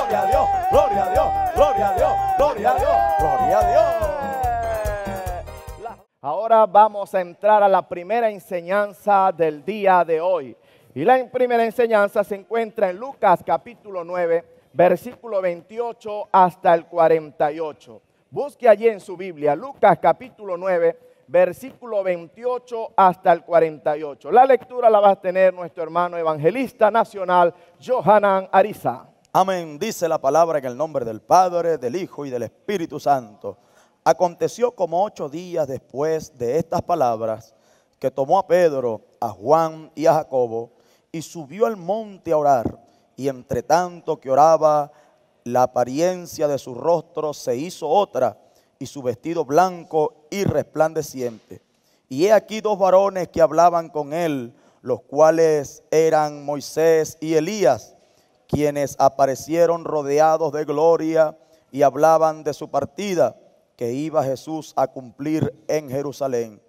gloria a Dios, gloria a Dios, gloria a Dios, gloria a Dios, gloria a Dios. Ahora vamos a entrar a la primera enseñanza del día de hoy. Y la primera enseñanza se encuentra en Lucas capítulo 9, versículo 28 hasta el 48. Busque allí en su Biblia, Lucas capítulo 9, versículo 28 hasta el 48. La lectura la va a tener nuestro hermano evangelista nacional, Johanán Ariza. Amén. Dice la palabra en el nombre del Padre, del Hijo y del Espíritu Santo. Aconteció como 8 días después de estas palabras, que tomó a Pedro, a Juan y a Jacobo, y subió al monte a orar, y entre tanto que oraba, la apariencia de su rostro se hizo otra, y su vestido blanco y resplandeciente. Y he aquí 2 varones que hablaban con él, los cuales eran Moisés y Elías, quienes aparecieron rodeados de gloria, y hablaban de su partida, que iba Jesús a cumplir en Jerusalén.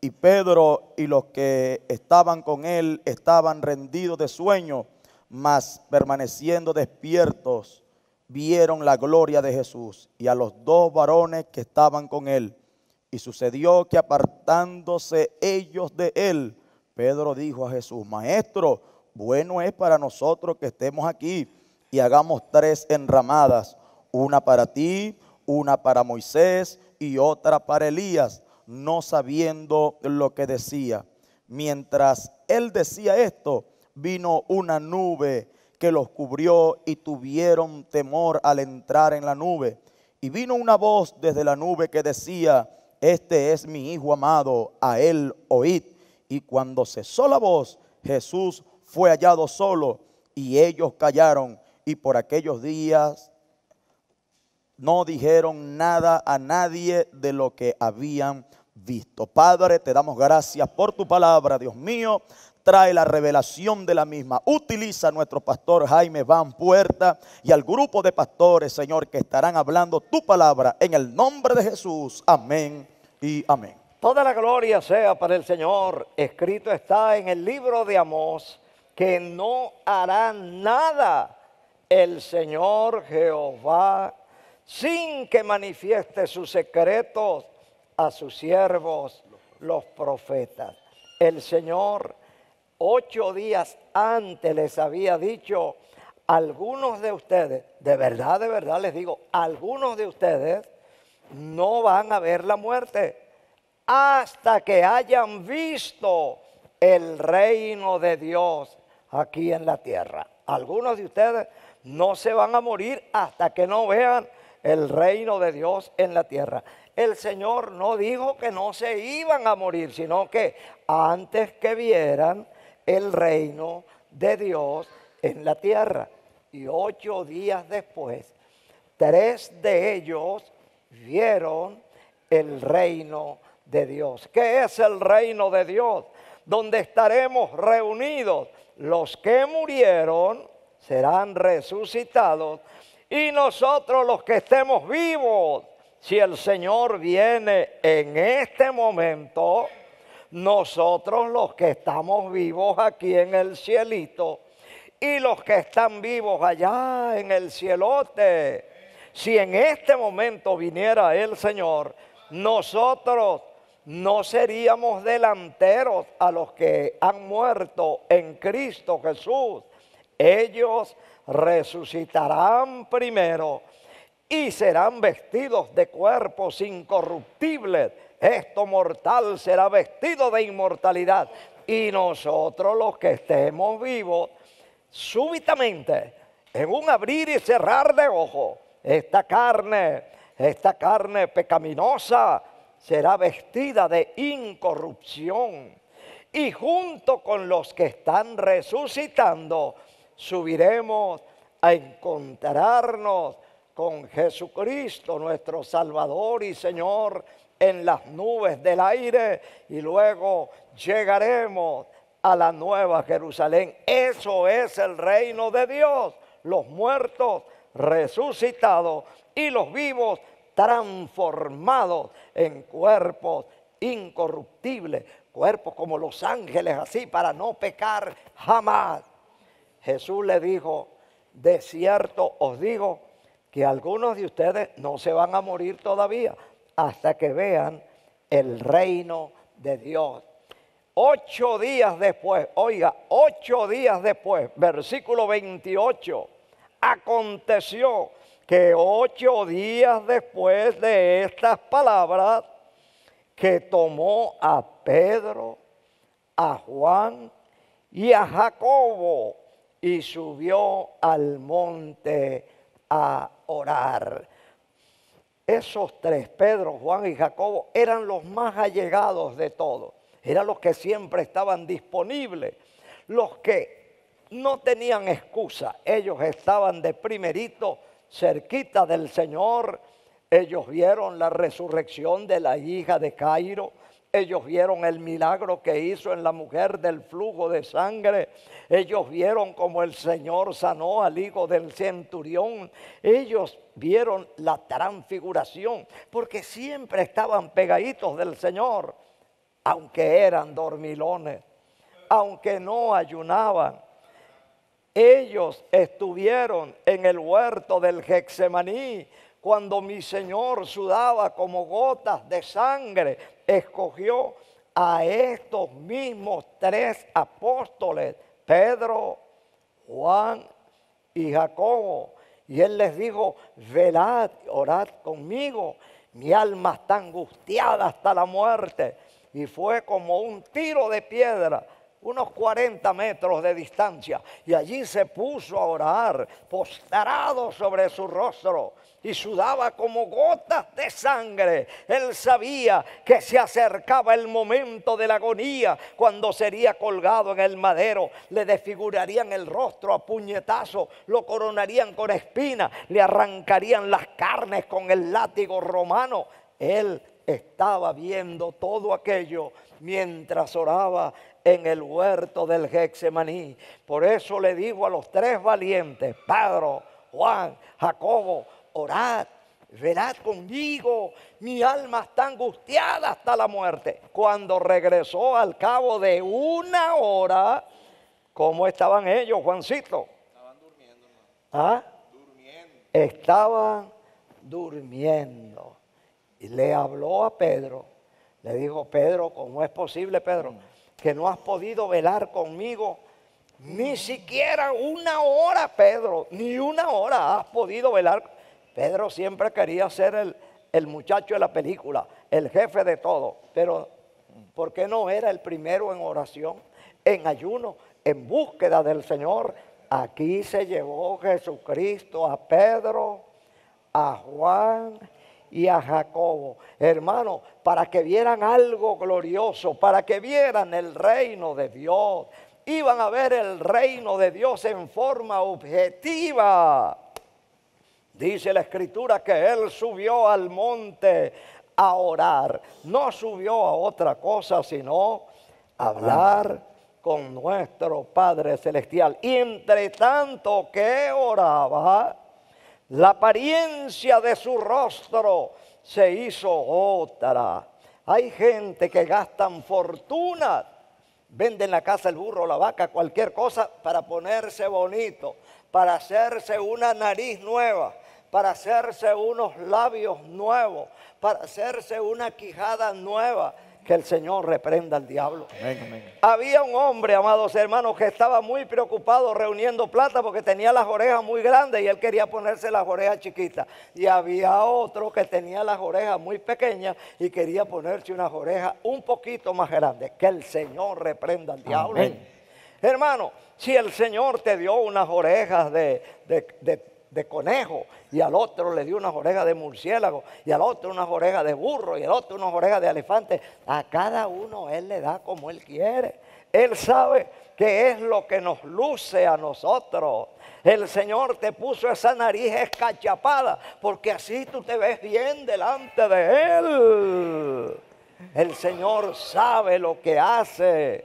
Y Pedro y los que estaban con él estaban rendidos de sueño, mas permaneciendo despiertos, vieron la gloria de Jesús y a los 2 varones que estaban con él. Y sucedió que apartándose ellos de él, Pedro dijo a Jesús: Maestro, bueno es para nosotros que estemos aquí y hagamos 3 enramadas, una para ti, una para Moisés y otra para Elías, no sabiendo lo que decía. Mientras él decía esto, vino una nube que los cubrió y tuvieron temor al entrar en la nube. Y vino una voz desde la nube que decía: Este es mi hijo amado, a él oíd. Y cuando cesó la voz, Jesús fue hallado solo y ellos callaron. Y por aquellos días no dijeron nada a nadie de lo que habían visto. Padre, te damos gracias por tu palabra, Dios mío. Trae la revelación de la misma. Utiliza a nuestro pastor Jaime Banks Puertas y al grupo de pastores, Señor, que estarán hablando tu palabra en el nombre de Jesús. Amén y amén. Toda la gloria sea para el Señor. Escrito está en el libro de Amós que no hará nada el Señor Jehová sin que manifieste sus secretos a sus siervos, los profetas. El Señor 8 días antes les había dicho: algunos de ustedes, de verdad les digo, algunos de ustedes no van a ver la muerte hasta que hayan visto el reino de Dios aquí en la tierra. Algunos de ustedes no se van a morir hasta que no vean el reino de Dios en la tierra. El Señor no dijo que no se iban a morir, sino que antes que vieran el reino de Dios en la tierra. Y 8 días después, 3 de ellos vieron el reino de Dios. ¿Qué es el reino de Dios? Donde estaremos reunidos. Los que murieron serán resucitados y nosotros los que estemos vivos, si el Señor viene en este momento, nosotros los que estamos vivos aquí en el cielito y los que están vivos allá en el cielote, si en este momento viniera el Señor, nosotros no seríamos delanteros a los que han muerto en Cristo Jesús. Ellos resucitarán primero y serán vestidos de cuerpos incorruptibles. Esto mortal será vestido de inmortalidad. Y nosotros los que estemos vivos, súbitamente, en un abrir y cerrar de ojos, esta carne pecaminosa será vestida de incorrupción. Y junto con los que están resucitando, subiremos a encontrarnos con Jesucristo, nuestro Salvador y Señor, en las nubes del aire, y luego llegaremos a la nueva Jerusalén. Eso es el reino de Dios, los muertos resucitados y los vivos transformados en cuerpos incorruptibles, cuerpos como los ángeles, así, para no pecar jamás. Jesús le dijo: de cierto os digo que algunos de ustedes no se van a morir todavía hasta que vean el reino de Dios. 8 días después, oiga, 8 días después, versículo 28, aconteció que 8 días después de estas palabras, que tomó a Pedro, a Juan y a Jacobo y subió al monte a orar. Esos tres, Pedro, Juan y Jacobo, eran los más allegados de todos. Eran los que siempre estaban disponibles, los que no tenían excusa. Ellos estaban de primerito cerquita del Señor. Ellos vieron la resurrección de la hija de Cairo. Ellos vieron el milagro que hizo en la mujer del flujo de sangre. Ellos vieron cómo el Señor sanó al hijo del centurión. Ellos vieron la transfiguración, porque siempre estaban pegaditos del Señor. Aunque eran dormilones, aunque no ayunaban, ellos estuvieron en el huerto del Getsemaní cuando mi Señor sudaba como gotas de sangre. Escogió a estos mismos tres apóstoles, Pedro, Juan y Jacobo, y Él les dijo: velad, orad conmigo, mi alma está angustiada hasta la muerte. Y fue como un tiro de piedra, unos 40 metros de distancia. Y allí se puso a orar, postrado sobre su rostro. Y sudaba como gotas de sangre. Él sabía que se acercaba el momento de la agonía, cuando sería colgado en el madero. Le desfigurarían el rostro a puñetazos, lo coronarían con espinas, le arrancarían las carnes con el látigo romano. Él estaba viendo todo aquello mientras oraba en el huerto del Getsemaní. Por eso le dijo a los tres valientes, Pedro, Juan, Jacobo: orad, velad conmigo, mi alma está angustiada hasta la muerte. Cuando regresó al cabo de 1 hora, ¿cómo estaban ellos, Juancito? Estaban durmiendo, hermano. ¿Ah? Durmiendo. Estaban durmiendo. Y le habló a Pedro, le dijo: Pedro, ¿cómo es posible, Pedro, que no has podido velar conmigo ni siquiera 1 hora, Pedro? Ni 1 hora has podido velar. Pedro siempre quería ser el muchacho de la película, el jefe de todo. Pero ¿por qué no era el primero en oración, en ayuno, en búsqueda del Señor? Aquí se llevó Jesucristo a Pedro, a Juan y a Jacobo, hermano, para que vieran algo glorioso, para que vieran el reino de Dios. Iban a ver el reino de Dios en forma objetiva. Dice la Escritura que Él subió al monte a orar. No subió a otra cosa sino a hablar con nuestro Padre Celestial. Y entre tanto que oraba, la apariencia de su rostro se hizo otra. Hay gente que gastan fortuna, venden la casa, el burro, la vaca, cualquier cosa para ponerse bonito, para hacerse una nariz nueva, para hacerse unos labios nuevos, para hacerse una quijada nueva. Que el Señor reprenda al diablo. Amén, amén. Había un hombre, amados hermanos, que estaba muy preocupado reuniendo plata porque tenía las orejas muy grandes y él quería ponerse las orejas chiquitas. Y había otro que tenía las orejas muy pequeñas y quería ponerse unas orejas un poquito más grandes. Que el Señor reprenda al diablo. Amén. Hermano, si el Señor te dio unas orejas de conejo, y al otro le dio unas orejas de murciélago, y al otro unas orejas de burro, y al otro unas orejas de elefante, a cada uno Él le da como Él quiere. Él sabe qué es lo que nos luce a nosotros. El Señor te puso esa nariz escachapada porque así tú te ves bien delante de Él. El Señor sabe lo que hace.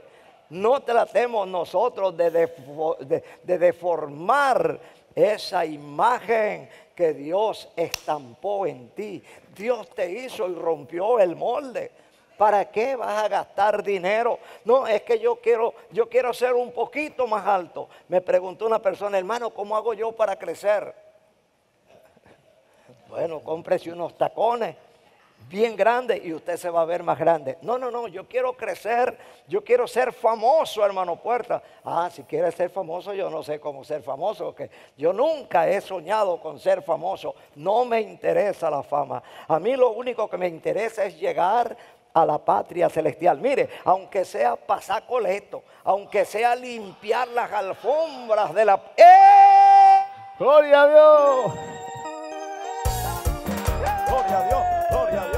No tratemos nosotros de deformar esa imagen que Dios estampó en ti. Dios te hizo y rompió el molde. ¿Para qué vas a gastar dinero? No, es que yo quiero ser un poquito más alto. Me preguntó una persona, hermano, ¿cómo hago yo para crecer? Bueno, cómprese unos tacones bien grandes y usted se va a ver más grande. No, no, no, yo quiero crecer, yo quiero ser famoso, hermano Puerta. Ah, si quieres ser famoso, yo no sé cómo ser famoso, que yo nunca he soñado con ser famoso. No me interesa la fama. A mí lo único que me interesa es llegar a la patria celestial. Mire, aunque sea pasar coleto, aunque sea limpiar las alfombras de la... ¡Eh! ¡Gloria a Dios! ¡Gloria a Dios! ¡Gloria a Dios! ¡Gloria a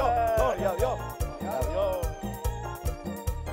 Dios! ¡Gloria a Dios!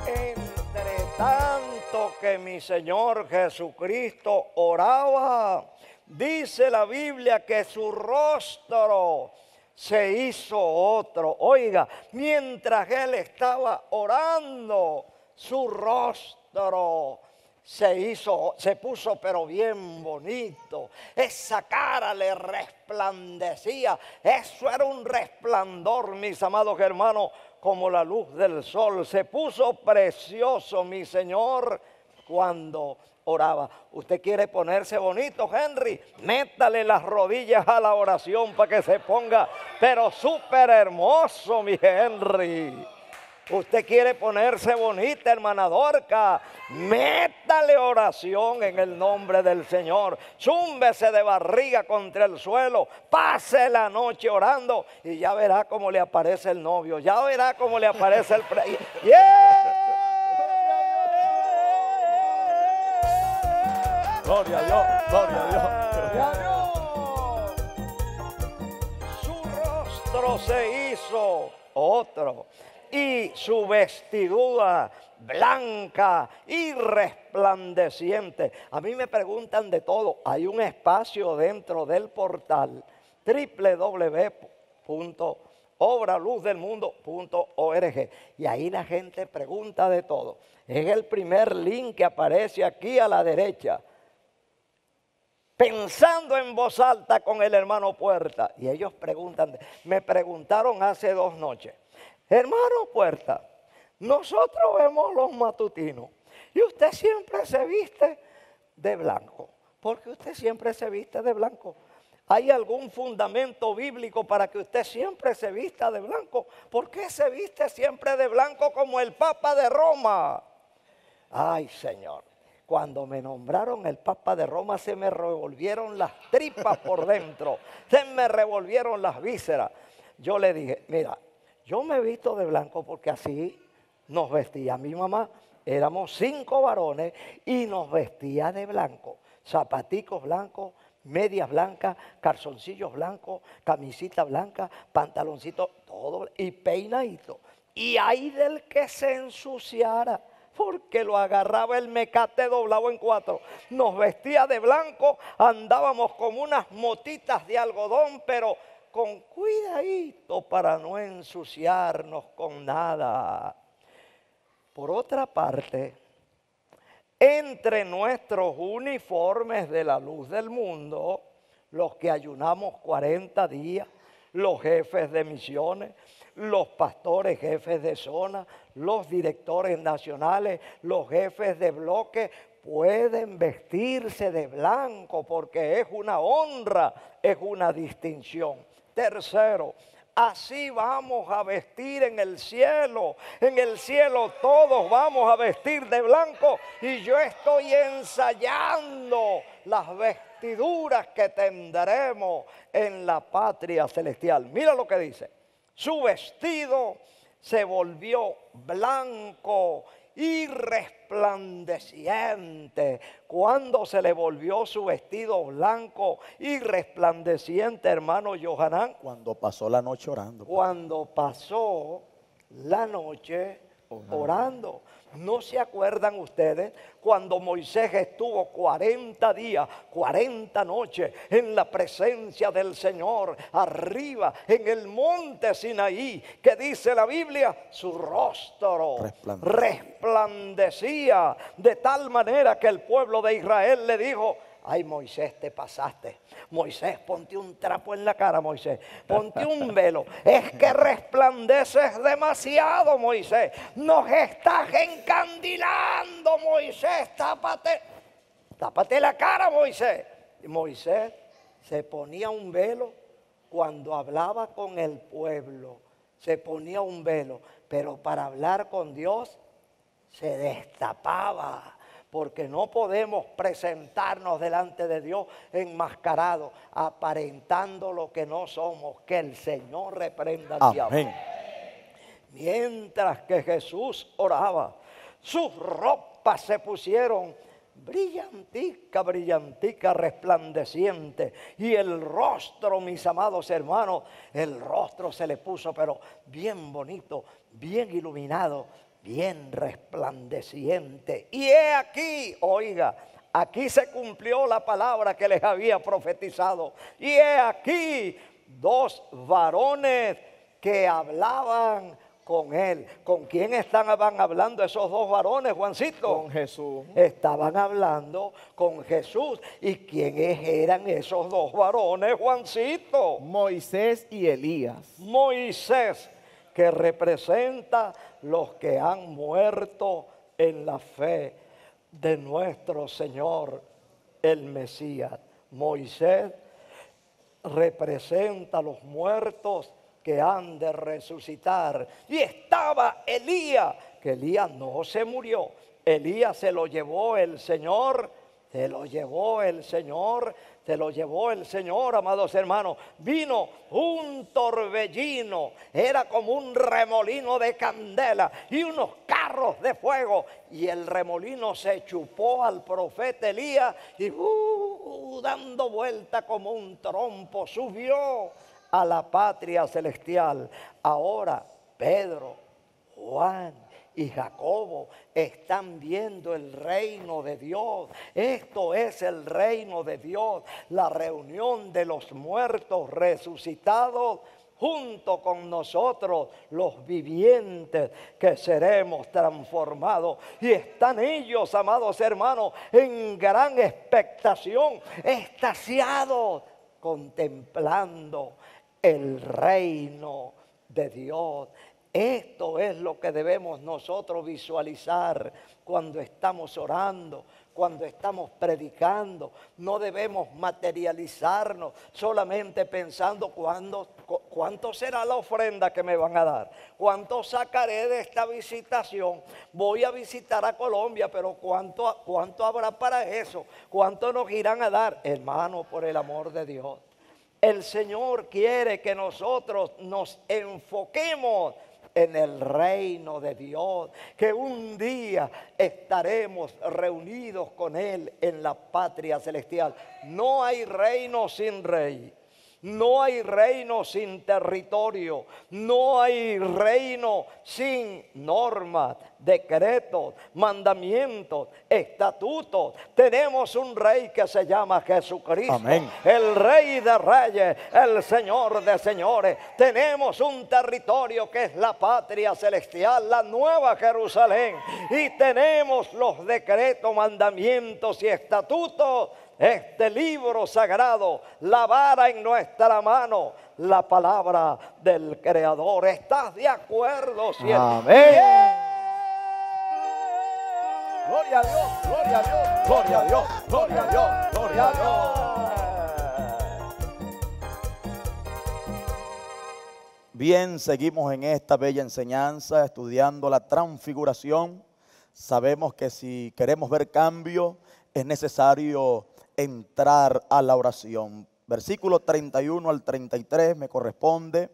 Entre tanto que mi Señor Jesucristo oraba, dice la Biblia que su rostro se hizo otro. Oiga, mientras él estaba orando, su rostro se puso pero bien bonito. Esa cara le resplandecía. Eso era un resplandor, mis amados hermanos, como la luz del sol. Se puso precioso mi Señor cuando oraba. Usted quiere ponerse bonito, Henry, métale las rodillas a la oración para que se ponga pero súper hermoso, mi Henry. Usted quiere ponerse bonita, hermana Dorca, métale oración en el nombre del Señor. Zúmbese de barriga contra el suelo, pase la noche orando y ya verá cómo le aparece el novio, ya verá cómo le aparece el... ¡Yeah! Gloria a Dios, gloria a Dios, gloria a Dios. Su rostro se hizo otro y su vestidura blanca y resplandeciente. A mí me preguntan de todo. Hay un espacio dentro del portal www.obraluzdelmundo.org y ahí la gente pregunta de todo. Es el primer link que aparece aquí a la derecha. Pensando en voz alta con el hermano Puerta. Y ellos preguntan, me preguntaron hace 2 noches. Hermano Puerta, nosotros vemos los matutinos y usted siempre se viste de blanco. ¿Por qué usted siempre se viste de blanco? ¿Hay algún fundamento bíblico para que usted siempre se vista de blanco? ¿Por qué se viste siempre de blanco como el Papa de Roma? Ay, Señor. Cuando me nombraron el Papa de Roma se me revolvieron las tripas por dentro, se me revolvieron las vísceras. Yo le dije, mira, yo me he visto de blanco porque así nos vestía mi mamá. Éramos 5 varones y nos vestía de blanco. Zapaticos blancos, medias blancas, calzoncillos blancos, camisita blanca, pantaloncito, todo y peinadito. Y ay del que se ensuciara, porque lo agarraba el mecate doblado en 4. Nos vestía de blanco, andábamos como unas motitas de algodón, pero con cuidadito para no ensuciarnos con nada. Por otra parte, entre nuestros uniformes de la Luz del Mundo, los que ayunamos 40 días, los jefes de misiones, los pastores, jefes de zona, los directores nacionales, los jefes de bloque, pueden vestirse de blanco porque es una honra, es una distinción. Tercero, así vamos a vestir en el cielo. En el cielo todos vamos a vestir de blanco y yo estoy ensayando las vestiduras que tendremos en la patria celestial. Mira lo que dice. Su vestido se volvió blanco y resplandeciente. Cuando se le volvió su vestido blanco y resplandeciente, hermano Johanán? Cuando pasó la noche orando. Cuando pasó la noche orando. ¿No se acuerdan ustedes cuando Moisés estuvo 40 días, 40 noches en la presencia del Señor, arriba en el monte Sinaí, que dice la Biblia, su rostro resplandecía de tal manera que el pueblo de Israel le dijo, ay, Moisés, te pasaste. Moisés, ponte un trapo en la cara, Moisés. Ponte un velo. Es que resplandeces demasiado, Moisés. Nos estás encandilando, Moisés. Tápate. Tápate la cara, Moisés. Y Moisés se ponía un velo cuando hablaba con el pueblo. Se ponía un velo. Pero para hablar con Dios se destapaba. Porque no podemos presentarnos delante de Dios enmascarados, aparentando lo que no somos. Que el Señor reprenda al diablo. Mientras que Jesús oraba, sus ropas se pusieron brillantica, brillantica, resplandeciente. Y el rostro, mis amados hermanos, el rostro se le puso, pero bien bonito, bien iluminado, bien resplandeciente. Y he aquí, oiga, aquí se cumplió la palabra que les había profetizado. Y he aquí dos varones que hablaban con él. ¿Con quién estaban hablando esos dos varones, Juancito? Con Jesús. Estaban hablando con Jesús. ¿Y quiénes eran esos dos varones, Juancito? Moisés y Elías. Moisés, que representa los que han muerto en la fe de nuestro Señor, el Mesías. Moisés representa a los muertos que han de resucitar. Y estaba Elías, que Elías no se murió. Elías se lo llevó el Señor, se lo llevó el Señor, se lo llevó el Señor, amados hermanos. Vino un torbellino, era como un remolino de candela y unos carros de fuego. Y el remolino se chupó al profeta Elías y dando vuelta como un trompo, subió a la patria celestial. Ahora Pedro, Juan y Jacobo están viendo el reino de Dios. Esto es el reino de Dios, la reunión de los muertos resucitados junto con nosotros los vivientes, que seremos transformados. Y están ellos, amados hermanos, en gran expectación, extasiados, contemplando el reino de Dios. Esto es lo que debemos nosotros visualizar cuando estamos orando, cuando estamos predicando. No debemos materializarnos solamente pensando cuánto será la ofrenda que me van a dar, cuánto sacaré de esta visitación. Voy a visitar a Colombia, pero ¿cuánto habrá para eso? ¿Cuánto nos irán a dar? Hermano, por el amor de Dios, el Señor quiere que nosotros nos enfoquemos en el reino de Dios, que un día estaremos reunidos con Él en la patria celestial. No hay reino sin rey, no hay reino sin territorio, no hay reino sin normas, decretos, mandamientos, estatutos. Tenemos un rey que se llama Jesucristo. Amén. El rey de reyes, el Señor de señores. Tenemos un territorio que es la patria celestial, la nueva Jerusalén. Y tenemos los decretos, mandamientos y estatutos. Este libro sagrado, la vara en nuestra mano, la palabra del Creador. ¿Estás de acuerdo, cielo? Amén. Yeah. Gloria a Dios, gloria a Dios, gloria a Dios, gloria a Dios, gloria a Dios. Bien, seguimos en esta bella enseñanza, estudiando la transfiguración. Sabemos que si queremos ver cambio, es necesario entrar a la oración. Versículo 31 al 33 me corresponde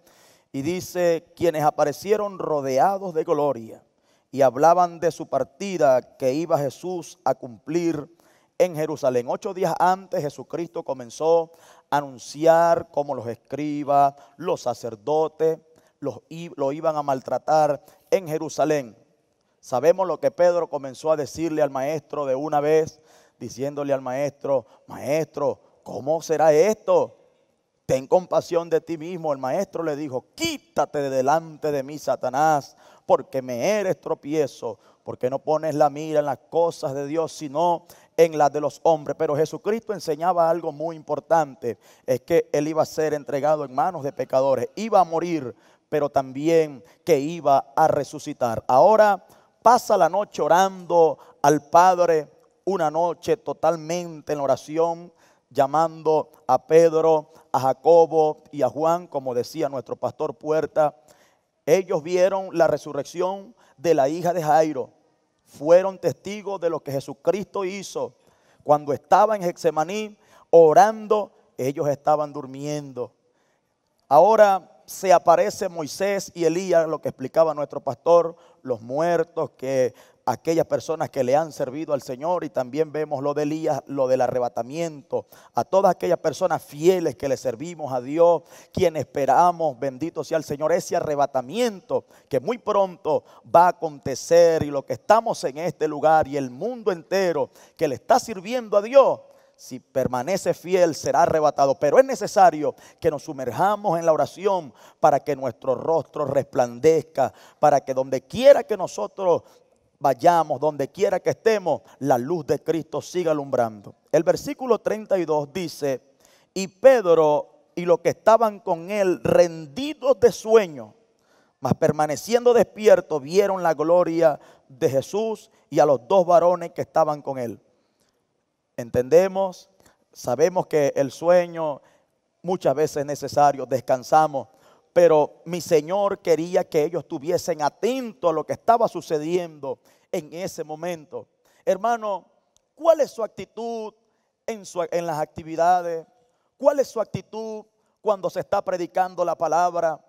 y dice: quienes aparecieron rodeados de gloria y hablaban de su partida que iba Jesús a cumplir en Jerusalén. 8 días antes, Jesucristo comenzó a anunciar cómo los escribas, los sacerdotes lo iban a maltratar en Jerusalén. Sabemos lo que Pedro comenzó a decirle al maestro de una vez, diciéndole al maestro: maestro, ¿cómo será esto? Ten compasión de ti mismo. El maestro le dijo: quítate de delante de mí, Satanás, porque me eres tropiezo, porque no pones la mira en las cosas de Dios, sino en las de los hombres. Pero Jesucristo enseñaba algo muy importante. Es que Él iba a ser entregado en manos de pecadores. Iba a morir, pero también que iba a resucitar. Ahora pasa la noche orando al Padre. Una noche totalmente en oración, llamando a Pedro, a Jacobo y a Juan, como decía nuestro pastor Puerta. Ellos vieron la resurrección de la hija de Jairo. Fueron testigos de lo que Jesucristo hizo. Cuando estaba en Getsemaní orando, ellos estaban durmiendo. Ahora se aparece Moisés y Elías, lo que explicaba nuestro pastor, los muertos, que aquellas personas que le han servido al Señor, y también vemos lo de Elías, lo del arrebatamiento, a todas aquellas personas fieles que le servimos a Dios, quien esperamos, bendito sea el Señor, ese arrebatamiento que muy pronto va a acontecer. Y lo que estamos en este lugar y el mundo entero que le está sirviendo a Dios, si permanece fiel, será arrebatado. Pero es necesario que nos sumerjamos en la oración para que nuestro rostro resplandezca, para que donde quiera que nosotros vayamos, donde quiera que estemos, la luz de Cristo siga alumbrando. El versículo 32 dice: y Pedro y los que estaban con él, rendidos de sueño, mas permaneciendo despiertos, vieron la gloria de Jesús y a los dos varones que estaban con él. Entendemos, sabemos que el sueño muchas veces es necesario, descansamos, pero mi Señor quería que ellos estuviesen atentos a lo que estaba sucediendo en ese momento. Hermano, ¿cuál es su actitud en las actividades? ¿Cuál es su actitud cuando se está predicando la palabra?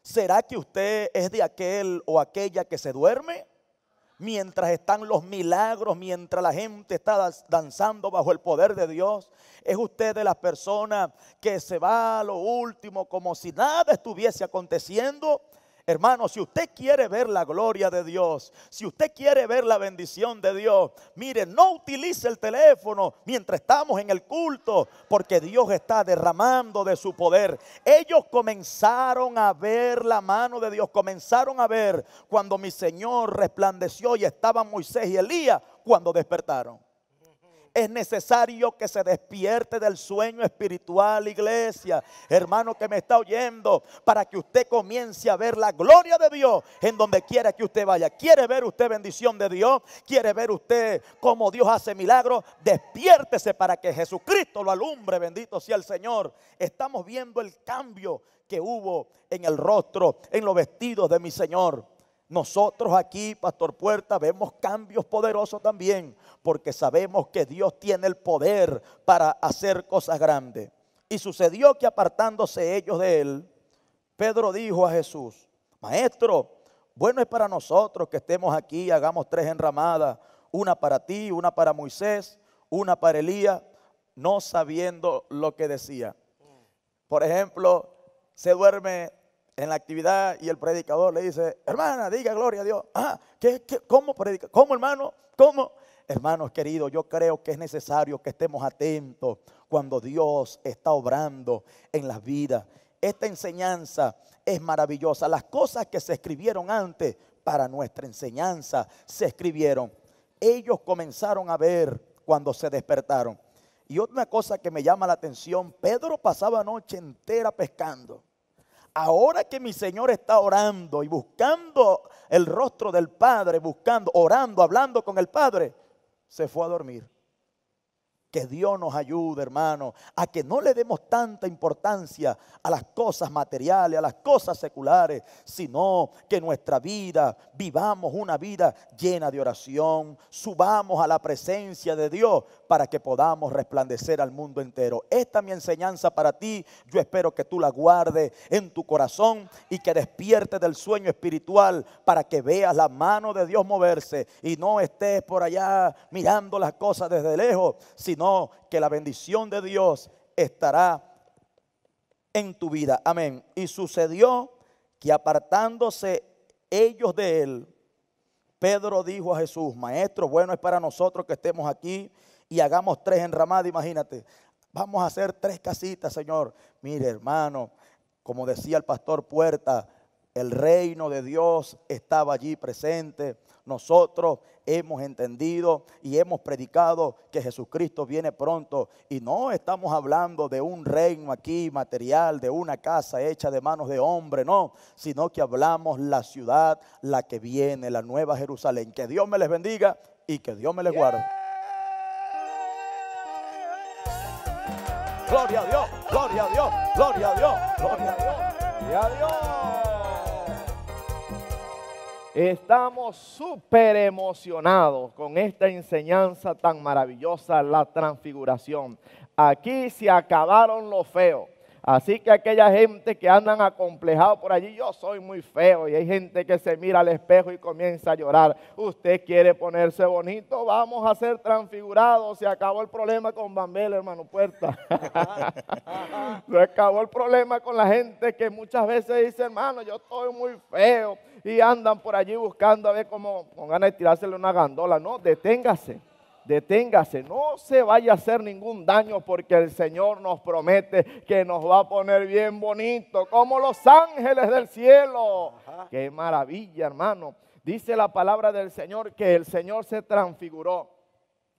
¿Será que usted es de aquel o aquella que se duerme mientras están los milagros, mientras la gente está danzando bajo el poder de Dios? ¿Es usted de las personas que se va a lo último como si nada estuviese aconteciendo? Hermano, si usted quiere ver la gloria de Dios, si usted quiere ver la bendición de Dios, mire, no utilice el teléfono mientras estamos en el culto, porque Dios está derramando de su poder. Ellos comenzaron a ver la mano de Dios, comenzaron a ver cuando mi Señor resplandeció y estaban Moisés y Elías cuando despertaron. Es necesario que se despierte del sueño espiritual, iglesia, hermano que me está oyendo, para que usted comience a ver la gloria de Dios en donde quiera que usted vaya. ¿Quiere ver usted bendición de Dios? ¿Quiere ver usted cómo Dios hace milagros? Despiértese para que Jesucristo lo alumbre, bendito sea el Señor. Estamos viendo el cambio que hubo en el rostro, en los vestidos de mi Señor. Nosotros aquí, Pastor Puerta, vemos cambios poderosos también, porque sabemos que Dios tiene el poder para hacer cosas grandes. Y sucedió que apartándose ellos de él, Pedro dijo a Jesús: Maestro, bueno es para nosotros que estemos aquí y hagamos tres enramadas, una para ti, una para Moisés, una para Elías, no sabiendo lo que decía. Por ejemplo, se duerme en la actividad y el predicador le dice: hermana, diga gloria a Dios. Ah, ¿Cómo predica? ¿Cómo, hermano? ¿Cómo? Hermanos queridos, yo creo que es necesario que estemos atentos cuando Dios está obrando en las vidas. Esta enseñanza es maravillosa. Las cosas que se escribieron antes para nuestra enseñanza se escribieron. Ellos comenzaron a ver cuando se despertaron. Y otra cosa que me llama la atención: Pedro pasaba noche entera pescando. Ahora que mi Señor está orando y buscando el rostro del Padre, buscando, orando, hablando con el Padre, se fue a dormir. Que Dios nos ayude, hermano, a que no le demos tanta importancia a las cosas materiales, a las cosas seculares, sino que nuestra vida, vivamos una vida llena de oración, subamos a la presencia de Dios para que podamos resplandecer al mundo entero. Esta es mi enseñanza para ti. Yo espero que tú la guardes en tu corazón y que despiertes del sueño espiritual para que veas la mano de Dios moverse y no estés por allá mirando las cosas desde lejos, sino que la bendición de Dios estará en tu vida. Amén. Y sucedió que apartándose ellos de él, Pedro dijo a Jesús: Maestro, bueno es para nosotros que estemos aquí y hagamos tres enramadas. Imagínate, vamos a hacer tres casitas, Señor. Mire, hermano, como decía el pastor Puerta, El reino de Dios estaba allí presente. Nosotros hemos entendido y hemos predicado que Jesucristo viene pronto. Y no estamos hablando de un reino aquí material, de una casa hecha de manos de hombre, no. Sino que hablamos la ciudad, la que viene, la nueva Jerusalén. Que Dios me les bendiga y que Dios me les guarde. Yeah. Gloria a Dios, gloria a Dios, gloria a Dios, gloria a Dios, gloria a Dios. Estamos súper emocionados con esta enseñanza tan maravillosa, la transfiguración. Aquí se acabaron los feos. Así que aquella gente que andan acomplejados por allí, yo soy muy feo, y hay gente que se mira al espejo y comienza a llorar. Usted quiere ponerse bonito, vamos a ser transfigurados. Se acabó el problema con Bambela, hermano Puerta. Se acabó el problema con la gente que muchas veces dice, hermano, yo estoy muy feo, y andan por allí buscando a ver cómo, con ganas de tirársele una gandola. No, deténgase. Deténgase, no se vaya a hacer ningún daño, porque el Señor nos promete que nos va a poner bien bonito, como los ángeles del cielo. Ajá. ¡Qué maravilla, hermano! Dice la palabra del Señor que el Señor se transfiguró.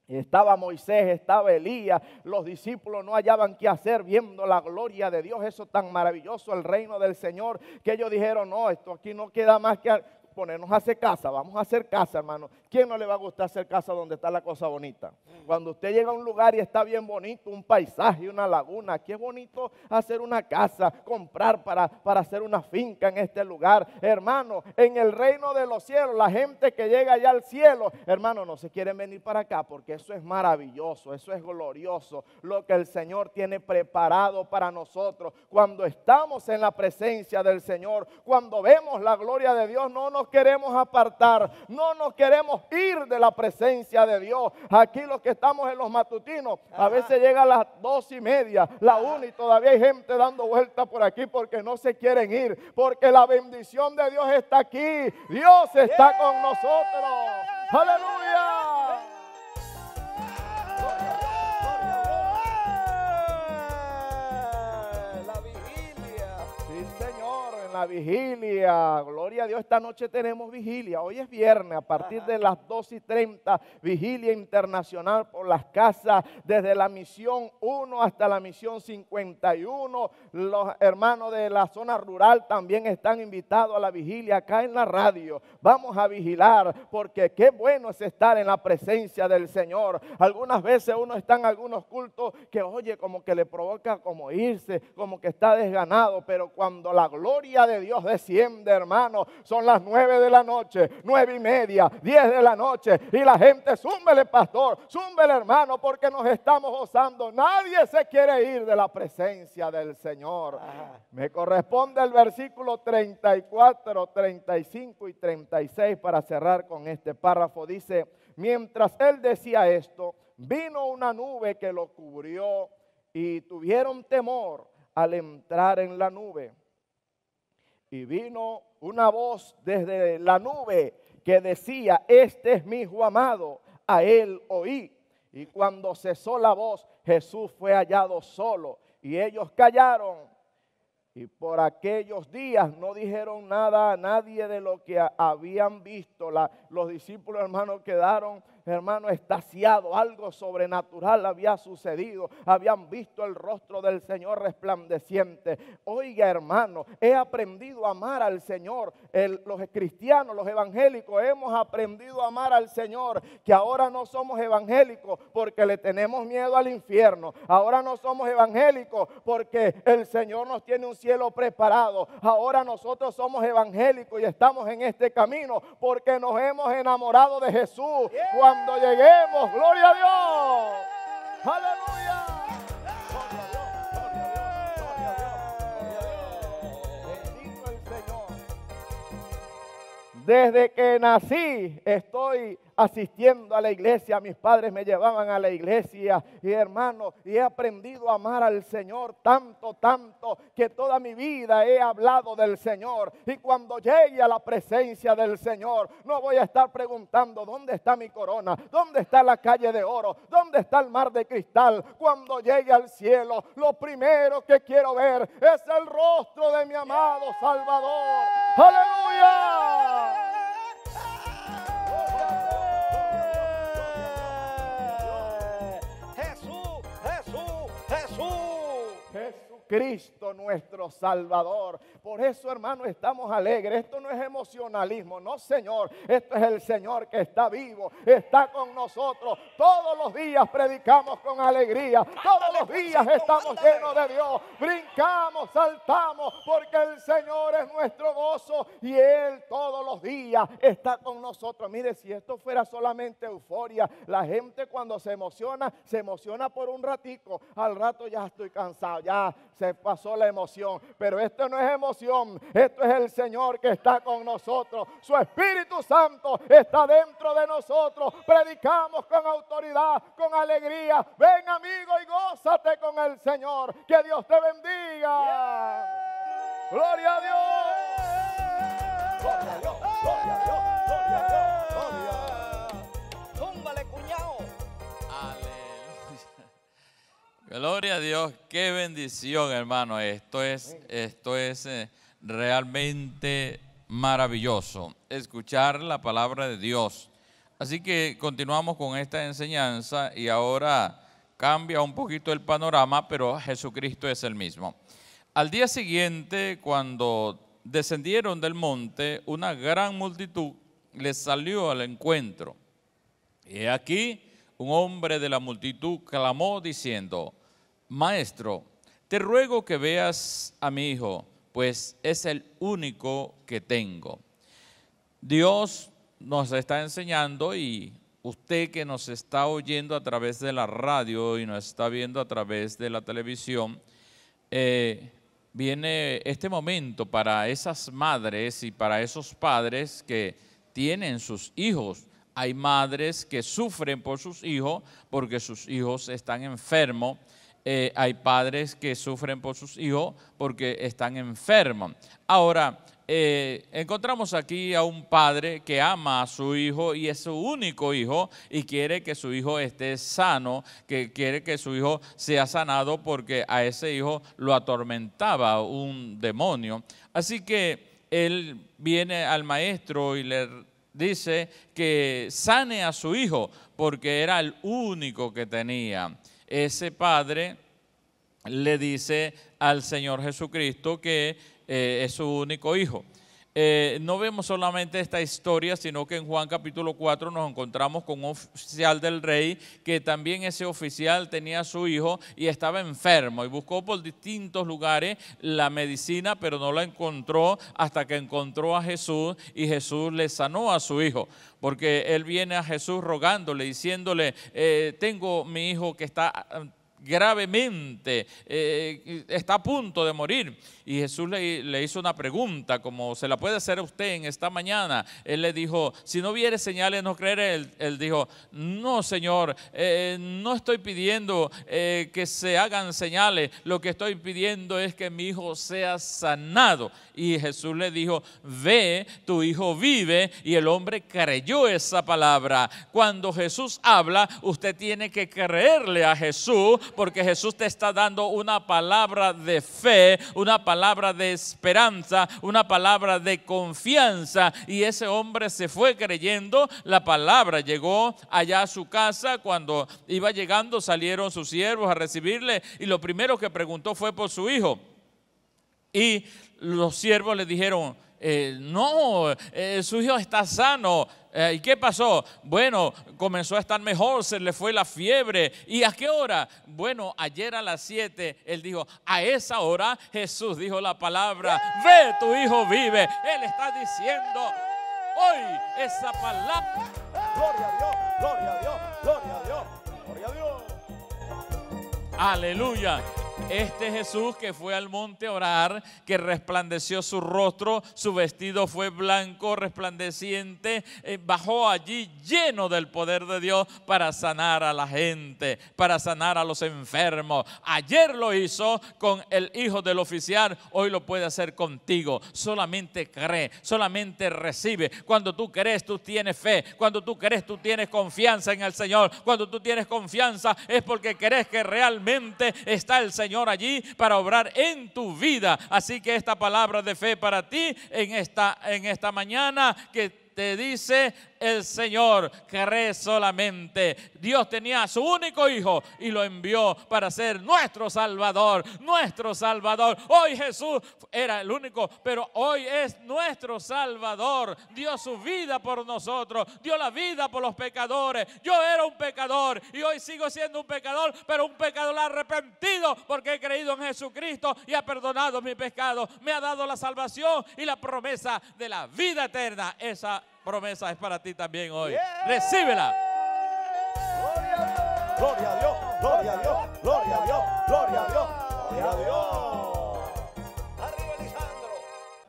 Estaba Moisés, estaba Elías, los discípulos no hallaban qué hacer viendo la gloria de Dios, eso tan maravilloso, el reino del Señor, que ellos dijeron, no, esto aquí no queda más que ponernos a hacer casa, vamos a hacer casa, hermano. ¿Quién no le va a gustar hacer casa donde está la cosa bonita? Cuando usted llega a un lugar y está bien bonito, un paisaje, una laguna, qué bonito hacer una casa, comprar para hacer una finca en este lugar. Hermano, en el reino de los cielos, la gente que llega allá al cielo, hermano, no se quieren venir para acá, porque eso es maravilloso, eso es glorioso, lo que el Señor tiene preparado para nosotros. Cuando estamos en la presencia del Señor, cuando vemos la gloria de Dios, no nos queremos apartar, no nos queremos ir de la presencia de Dios. Aquí los que estamos en los matutinos, a veces llega a las 2:30, la 1, y todavía hay gente dando vuelta por aquí porque no se quieren ir, porque la bendición de Dios está aquí. Dios está con nosotros. ¡Aleluya! La vigilia, gloria a Dios, esta noche tenemos vigilia, hoy es viernes a partir de las 2:30, vigilia internacional por las casas, desde la misión 1 hasta la misión 51, los hermanos de la zona rural también están invitados a la vigilia acá en la radio. Vamos a vigilar, porque qué bueno es estar en la presencia del Señor. Algunas veces uno está en algunos cultos que oye, como que le provoca como irse, como que está desganado, pero cuando la gloria de Dios desciende, hermano, son las 9 de la noche, 9:30, 10 de la noche, y la gente, zúmbele pastor, zúmbele hermano, porque nos estamos gozando. Nadie se quiere ir de la presencia del Señor. Ajá. Me corresponde el versículo 34, 35 y 36 para cerrar con este párrafo. Dice, mientras él decía esto, vino una nube que lo cubrió, y tuvieron temor al entrar en la nube. Y vino una voz desde la nube que decía, este es mi hijo amado, a él oí. Y cuando cesó la voz, Jesús fue hallado solo, y ellos callaron. Y por aquellos días no dijeron nada a nadie de lo que habían visto. Los discípulos, hermanos, quedaron, hermano, extasiado, algo sobrenatural había sucedido, habían visto el rostro del Señor resplandeciente. Oiga, hermano, he aprendido a amar al Señor. Los cristianos, los evangélicos, hemos aprendido a amar al Señor, que ahora no somos evangélicos porque le tenemos miedo al infierno, ahora no somos evangélicos porque el Señor nos tiene un cielo preparado, ahora nosotros somos evangélicos y estamos en este camino porque nos hemos enamorado de Jesús. Cuando lleguemos, gloria a Dios, aleluya, gloria a Dios, gloria a Dios, gloria a Dios, gloria a Dios, bendito el Señor. Desde que nací estoy asistiendo a la iglesia, mis padres me llevaban a la iglesia y hermano, y he aprendido a amar al Señor tanto que toda mi vida he hablado del Señor, y cuando llegue a la presencia del Señor no voy a estar preguntando dónde está mi corona, dónde está la calle de oro, dónde está el mar de cristal. Cuando llegue al cielo lo primero que quiero ver es el rostro de mi amado Salvador. ¡Aleluya! Cristo nuestro Salvador. Por eso, hermano, estamos alegres. Esto no es emocionalismo, no, señor. Esto es el Señor que está vivo, está con nosotros. Todos los días predicamos con alegría. Todos los días estamos llenos de Dios. Brincamos, saltamos, porque el Señor es nuestro gozo y Él todos los días está con nosotros. Mire, si esto fuera solamente euforia, la gente cuando se emociona por un ratico. Al rato ya estoy cansado, ya se pasó la emoción, pero esto no es emoción, esto es el Señor que está con nosotros. Su Espíritu Santo está dentro de nosotros, predicamos con autoridad, con alegría. Ven, amigo, y gózate con el Señor. Que Dios te bendiga. Yeah. Gloria a Dios. Gloria a Dios, gloria a Dios, gloria a Dios, gloria a Dios. Túmbale, cuñado. Gloria a Dios, qué bendición, hermano. Esto es realmente maravilloso, escuchar la palabra de Dios. Así que continuamos con esta enseñanza y ahora cambia un poquito el panorama, pero Jesucristo es el mismo. Al día siguiente, cuando descendieron del monte, una gran multitud les salió al encuentro. Y aquí un hombre de la multitud clamó diciendo: Maestro, te ruego que veas a mi hijo, pues es el único que tengo. Dios nos está enseñando, y usted que nos está oyendo a través de la radio y nos está viendo a través de la televisión, viene este momento para esas madres y para esos padres que tienen sus hijos. Hay madres que sufren por sus hijos porque sus hijos están enfermos. Hay padres que sufren por sus hijos porque están enfermos. Ahora, encontramos aquí a un padre que ama a su hijo y es su único hijo y quiere que su hijo esté sano, que quiere que su hijo sea sanado porque a ese hijo lo atormentaba un demonio. Así que él viene al maestro y le dice que sane a su hijo porque era el único que tenía. Ese padre le dice al Señor Jesucristo que es su único hijo. No vemos solamente esta historia, sino que en Juan capítulo 4 nos encontramos con un oficial del rey, que también ese oficial tenía a su hijo y estaba enfermo, y buscó por distintos lugares la medicina, pero no la encontró hasta que encontró a Jesús, y Jesús le sanó a su hijo. Porque él viene a Jesús rogándole, diciéndole: tengo mi hijo que está gravemente, está a punto de morir. Y Jesús le hizo una pregunta, como se la puede hacer a usted en esta mañana. Él le dijo: si no vieres señales, no creeré. Él dijo: no, Señor, no estoy pidiendo que se hagan señales, lo que estoy pidiendo es que mi hijo sea sanado. Y Jesús le dijo: ve, tu hijo vive. Y el hombre creyó esa palabra. Cuando Jesús habla, usted tiene que creerle a Jesús, porque Jesús te está dando una palabra de fe, una palabra de esperanza, una palabra de confianza. Y ese hombre se fue creyendo la palabra. Llegó allá a su casa. Cuando iba llegando, salieron sus siervos a recibirle, y lo primero que preguntó fue por su hijo. Y los siervos le dijeron: no, su hijo está sano. ¿Y qué pasó? Bueno, comenzó a estar mejor, se le fue la fiebre. ¿Y a qué hora? Bueno, ayer a las 7, él dijo. A esa hora Jesús dijo la palabra: ve, tu hijo vive. Él está diciendo hoy esa palabra. Gloria a Dios, gloria a Dios, gloria a Dios, gloria a Dios. Aleluya. Este Jesús que fue al monte a orar, que resplandeció su rostro, su vestido fue blanco, resplandeciente, bajó allí lleno del poder de Dios para sanar a la gente, para sanar a los enfermos. Ayer lo hizo con el hijo del oficial, hoy lo puede hacer contigo. Solamente cree, solamente recibe. Cuando tú crees, tú tienes fe. Cuando tú crees, tú tienes confianza en el Señor. Cuando tú tienes confianza es porque crees que realmente está el Señor allí para obrar en tu vida. Así que esta palabra de fe para ti en esta mañana que te dice el Señor: cree solamente. Dios tenía a su único hijo y lo envió para ser nuestro Salvador, nuestro Salvador. Hoy Jesús era el único, pero hoy es nuestro Salvador. Dio su vida por nosotros, dio la vida por los pecadores. Yo era un pecador y hoy sigo siendo un pecador, pero un pecador arrepentido, porque he creído en Jesucristo y ha perdonado mi pecado. Me ha dado la salvación y la promesa de la vida eterna. Esa promesa es para ti también hoy. Yeah. Recíbela. Gloria a Dios, gloria a Dios, gloria a Dios, gloria a Dios, gloria a Dios. Arriba, Lisandro.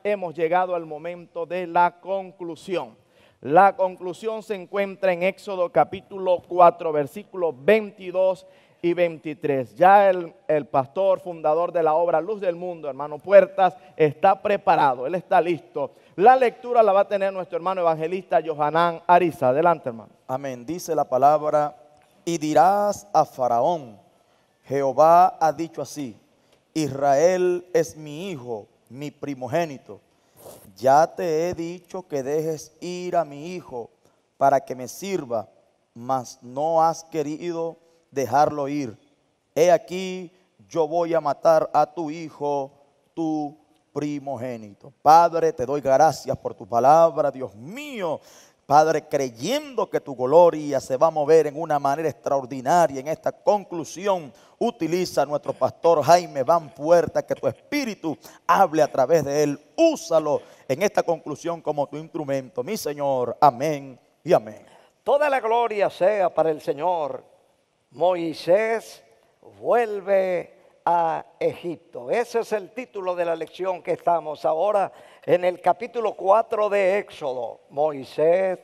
Hemos llegado al momento de la conclusión. La conclusión se encuentra en Éxodo capítulo 4, versículos 22 y 23. Ya el pastor fundador de la obra Luz del Mundo, hermano Puertas, está preparado, él está listo. La lectura la va a tener nuestro hermano evangelista Johanán Ariza. Adelante, hermano. Amén. Dice la palabra: y dirás a Faraón, Jehová ha dicho así, Israel es mi hijo, mi primogénito. Ya te he dicho que dejes ir a mi hijo para que me sirva, mas no has querido dejarlo ir. He aquí, yo voy a matar a tu hijo, tu primogénito. Padre, te doy gracias por tu palabra, Dios mío. Padre, creyendo que tu gloria se va a mover en una manera extraordinaria en esta conclusión, utiliza a nuestro pastor Jaime Banks Puertas, que tu espíritu hable a través de él. Úsalo en esta conclusión como tu instrumento, mi Señor. Amén y amén. Toda la gloria sea para el Señor. Moisés vuelve a Egipto. Ese es el título de la lección que estamos ahora en el capítulo 4 de Éxodo. Moisés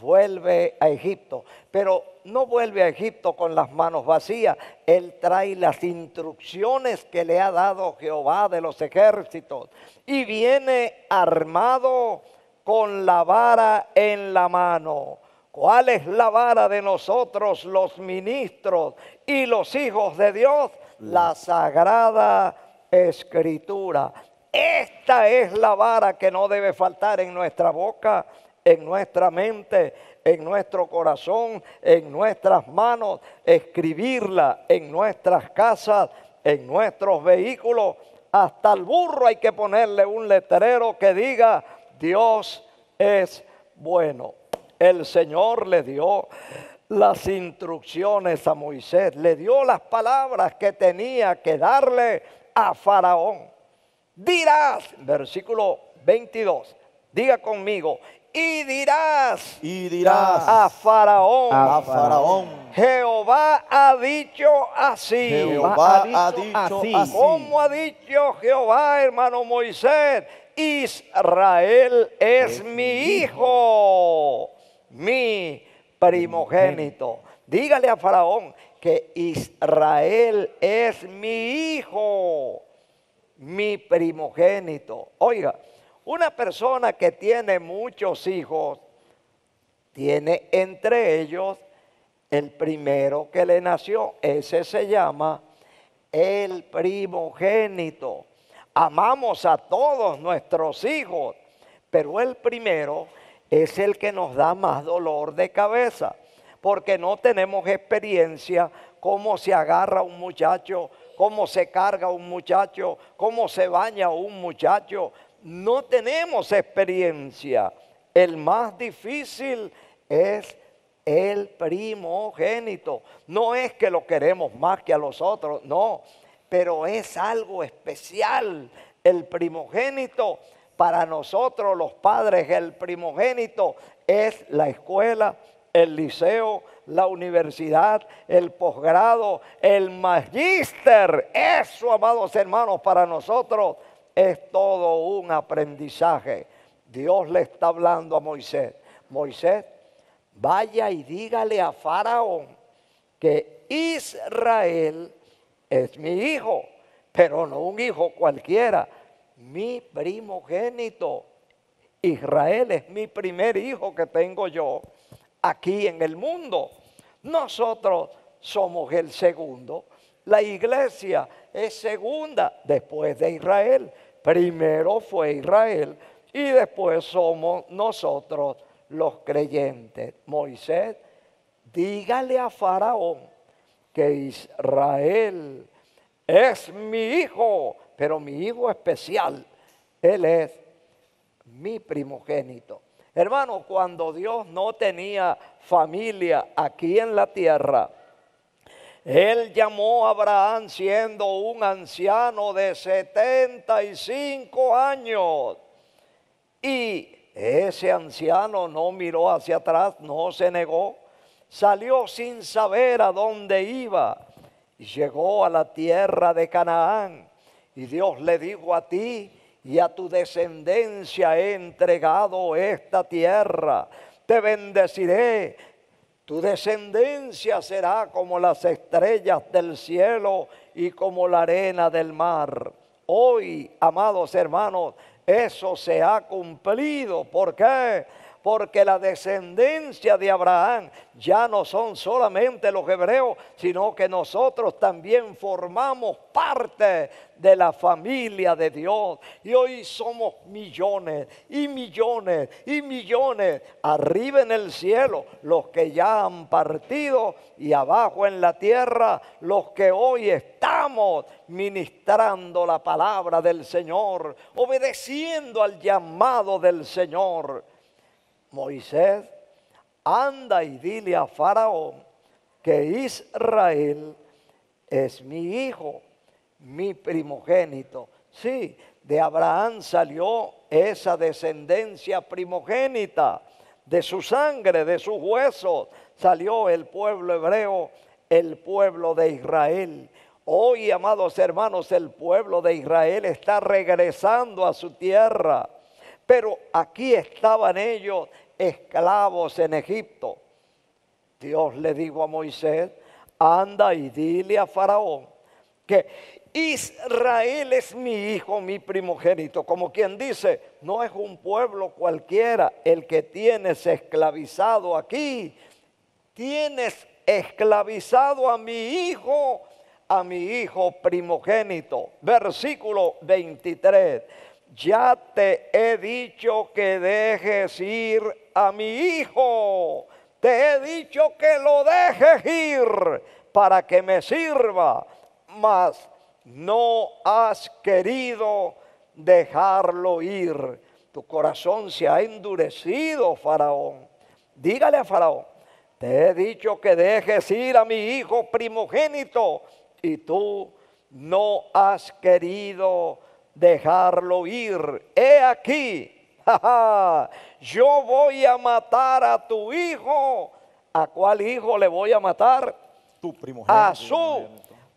vuelve a Egipto, pero no vuelve a Egipto con las manos vacías. Él trae las instrucciones que le ha dado Jehová de los ejércitos y viene armado con la vara en la mano. ¿Cuál es la vara de nosotros los ministros y los hijos de Dios? La Sagrada Escritura. Esta es la vara que no debe faltar en nuestra boca, en nuestra mente, en nuestro corazón, en nuestras manos. Escribirla en nuestras casas, en nuestros vehículos. Hasta al burro hay que ponerle un letrero que diga: Dios es bueno. El Señor le dio las instrucciones a Moisés, le dio las palabras que tenía que darle a Faraón. Dirás, versículo 22, diga conmigo: y dirás a Faraón, Jehová ha dicho así. Jehová ha dicho así. ¿Cómo ha dicho Jehová, hermano Moisés? Israel es mi hijo, mi primogénito. Dígale a Faraón que Israel es mi hijo, mi primogénito. Oiga, una persona que tiene muchos hijos, tiene entre ellos el primero que le nació. Ese se llama el primogénito. Amamos a todos nuestros hijos, pero el primero es el que nos da más dolor de cabeza, porque no tenemos experiencia cómo se agarra un muchacho, cómo se carga un muchacho, cómo se baña un muchacho. No tenemos experiencia. El más difícil es el primogénito. No es que lo queremos más que a los otros, no, pero es algo especial el primogénito. Para nosotros los padres el primogénito es la escuela, el liceo, la universidad, el posgrado, el magíster. Eso, amados hermanos, para nosotros es todo un aprendizaje. Dios le está hablando a Moisés. Moisés, vaya y dígale a Faraón que Israel es mi hijo, pero no un hijo cualquiera, mi primogénito. Israel es mi primer hijo que tengo yo aquí en el mundo. Nosotros somos el segundo. La iglesia es segunda después de Israel. Primero fue Israel y después somos nosotros los creyentes. Moisés, dígale a Faraón que Israel es mi hijo, pero mi hijo especial, él es mi primogénito. Hermano, cuando Dios no tenía familia aquí en la tierra, Él llamó a Abraham siendo un anciano de 75 años. Y ese anciano no miró hacia atrás, no se negó. Salió sin saber a dónde iba. Llegó a la tierra de Canaán. Y Dios le dijo: a ti y a tu descendencia he entregado esta tierra. Te bendeciré. Tu descendencia será como las estrellas del cielo y como la arena del mar. Hoy, amados hermanos, eso se ha cumplido. ¿Por qué? Porque la descendencia de Abraham ya no son solamente los hebreos, sino que nosotros también formamos parte de la familia de Dios. Y hoy somos millones y millones y millones arriba en el cielo, los que ya han partido, y abajo en la tierra, los que hoy estamos ministrando la palabra del Señor, obedeciendo al llamado del Señor. Moisés, anda y dile a Faraón que Israel es mi hijo, mi primogénito. Sí, de Abraham salió esa descendencia primogénita, de su sangre, de sus huesos, salió el pueblo hebreo, el pueblo de Israel. Hoy, amados hermanos, el pueblo de Israel está regresando a su tierra. Pero aquí estaban ellos esclavos en Egipto. Dios le dijo a Moisés: anda y dile a Faraón que Israel es mi hijo, mi primogénito. Como quien dice, no es un pueblo cualquiera el que tienes esclavizado aquí. Tienes esclavizado a mi hijo primogénito. Versículo 23. Ya te he dicho que dejes ir a mi hijo, te he dicho que lo dejes ir para que me sirva, mas no has querido dejarlo ir. Tu corazón se ha endurecido, Faraón. Dígale a Faraón: te he dicho que dejes ir a mi hijo primogénito y tú no has querido dejarlo ir. He aquí, yo voy a matar a tu hijo. ¿A cuál hijo le voy a matar? Tu primogénito. A su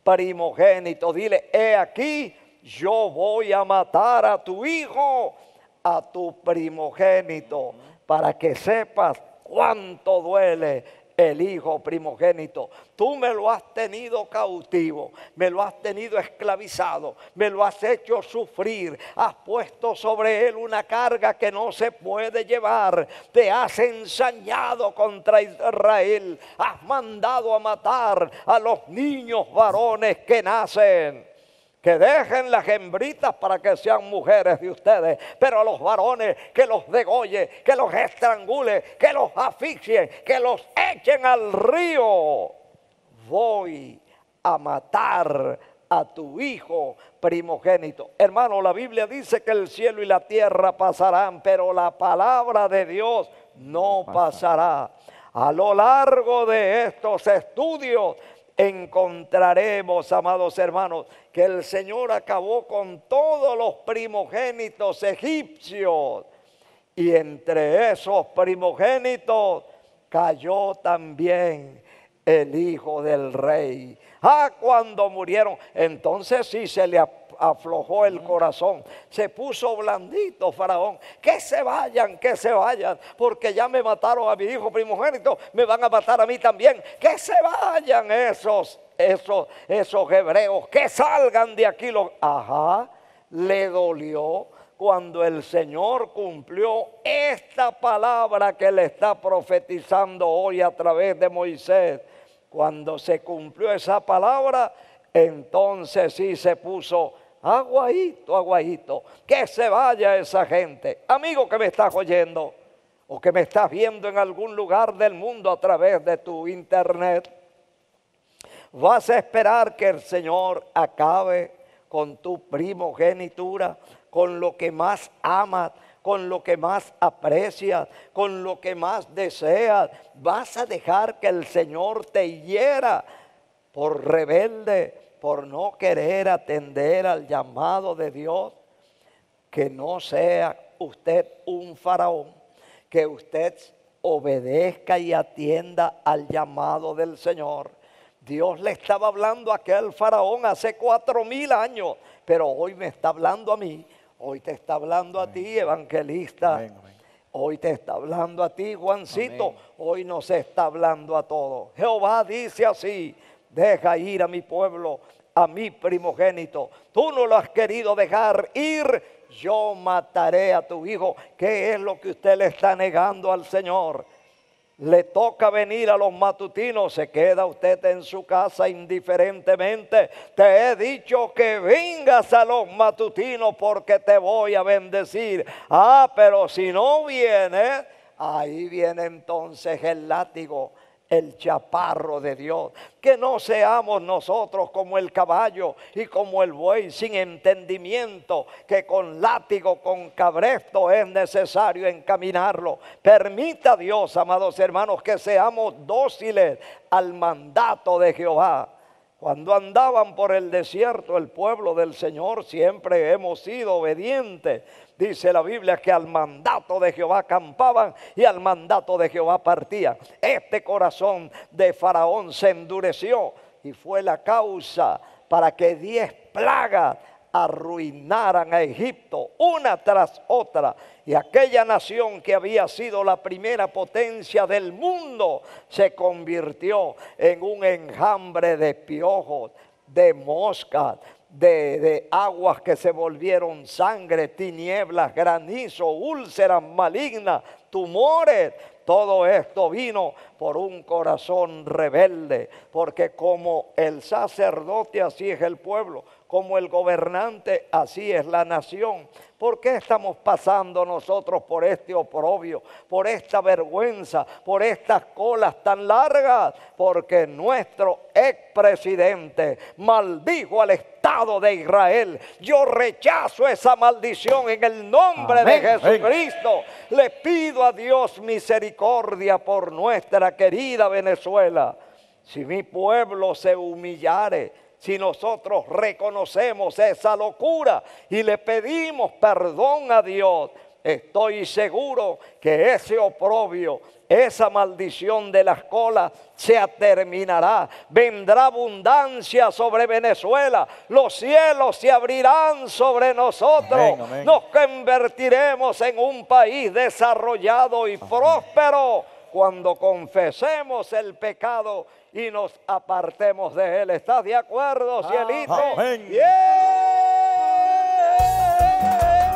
primogénito. Dile: he aquí, yo voy a matar a tu hijo, a tu primogénito, para que sepas cuánto duele el hijo primogénito. Tú me lo has tenido cautivo, me lo has tenido esclavizado, me lo has hecho sufrir, has puesto sobre él una carga que no se puede llevar, te has ensañado contra Israel, has mandado a matar a los niños varones que nacen. Que dejen las hembritas para que sean mujeres de ustedes, pero a los varones que los degolle, que los estrangule, que los asfixie, que los echen al río. Voy a matar a tu hijo primogénito. Hermano, la Biblia dice que el cielo y la tierra pasarán, pero la palabra de Dios no pasará. A lo largo de estos estudios encontraremos, amados hermanos, que el Señor acabó con todos los primogénitos egipcios, y entre esos primogénitos cayó también el hijo del rey. Ah, cuando murieron, entonces sí se le aflojó el corazón, se puso blandito Faraón. Que se vayan, porque ya me mataron a mi hijo primogénito, me van a matar a mí también. Que se vayan esos hebreos, que salgan de aquí. Ajá, le dolió cuando el Señor cumplió esta palabra que le está profetizando hoy a través de Moisés. Cuando se cumplió esa palabra, entonces sí se puso aguajito, aguajito. Que se vaya esa gente. Amigo que me estás oyendo o que me estás viendo en algún lugar del mundo a través de tu internet, vas a esperar que el Señor acabe con tu primogenitura, con lo que más amas, con lo que más aprecias, con lo que más deseas. Vas a dejar que el Señor te hiera por rebelde, por no querer atender al llamado de Dios. Que no sea usted un faraón, que usted obedezca y atienda al llamado del Señor. Dios le estaba hablando a aquel faraón hace 4,000 años, pero hoy me está hablando a mí. Hoy te está hablando a ti, evangelista. Amén, amén. Hoy te está hablando a ti, Juancito. Amén. Hoy nos está hablando a todos. Jehová dice así: deja ir a mi pueblo, a mi primogénito. Tú no lo has querido dejar ir, yo mataré a tu hijo. ¿Qué es lo que usted le está negando al Señor? Le toca venir a los matutinos, se queda usted en su casa indiferentemente. Te he dicho que vengas a los matutinos porque te voy a bendecir. Ah, pero si no viene, ahí viene entonces el látigo, el chaparro de Dios. Que no seamos nosotros como el caballo y como el buey sin entendimiento, que con látigo, con cabresto es necesario encaminarlo. Permita Dios, amados hermanos, que seamos dóciles al mandato de Jehová. Cuando andaban por el desierto el pueblo del Señor, siempre hemos sido obedientes. Dice la Biblia que al mandato de Jehová acampaban y al mandato de Jehová partían. Este corazón de Faraón se endureció y fue la causa para que 10 plagas arruinaran a Egipto, una tras otra. Y aquella nación que había sido la primera potencia del mundo se convirtió en un enjambre de piojos, de moscas, de aguas que se volvieron sangre, tinieblas, granizo, úlceras malignas, tumores. Todo esto vino por un corazón rebelde, porque como el sacerdote, así es el pueblo; como el gobernante, así es la nación. ¿Por qué estamos pasando nosotros por este oprobio, por esta vergüenza, por estas colas tan largas? Porque nuestro expresidente maldijo al Estado de Israel. Yo rechazo esa maldición en el nombre de Jesucristo. Le pido a Dios misericordia por nuestra querida Venezuela. Si mi pueblo se humillare, si nosotros reconocemos esa locura y le pedimos perdón a Dios, estoy seguro que ese oprobio, esa maldición de las colas se terminará. Vendrá abundancia sobre Venezuela. Los cielos se abrirán sobre nosotros. Amén, amén. Nos convertiremos en un país desarrollado y próspero cuando confesemos el pecado y nos apartemos de él. ¿Estás de acuerdo, cielito? Amén. Yeah.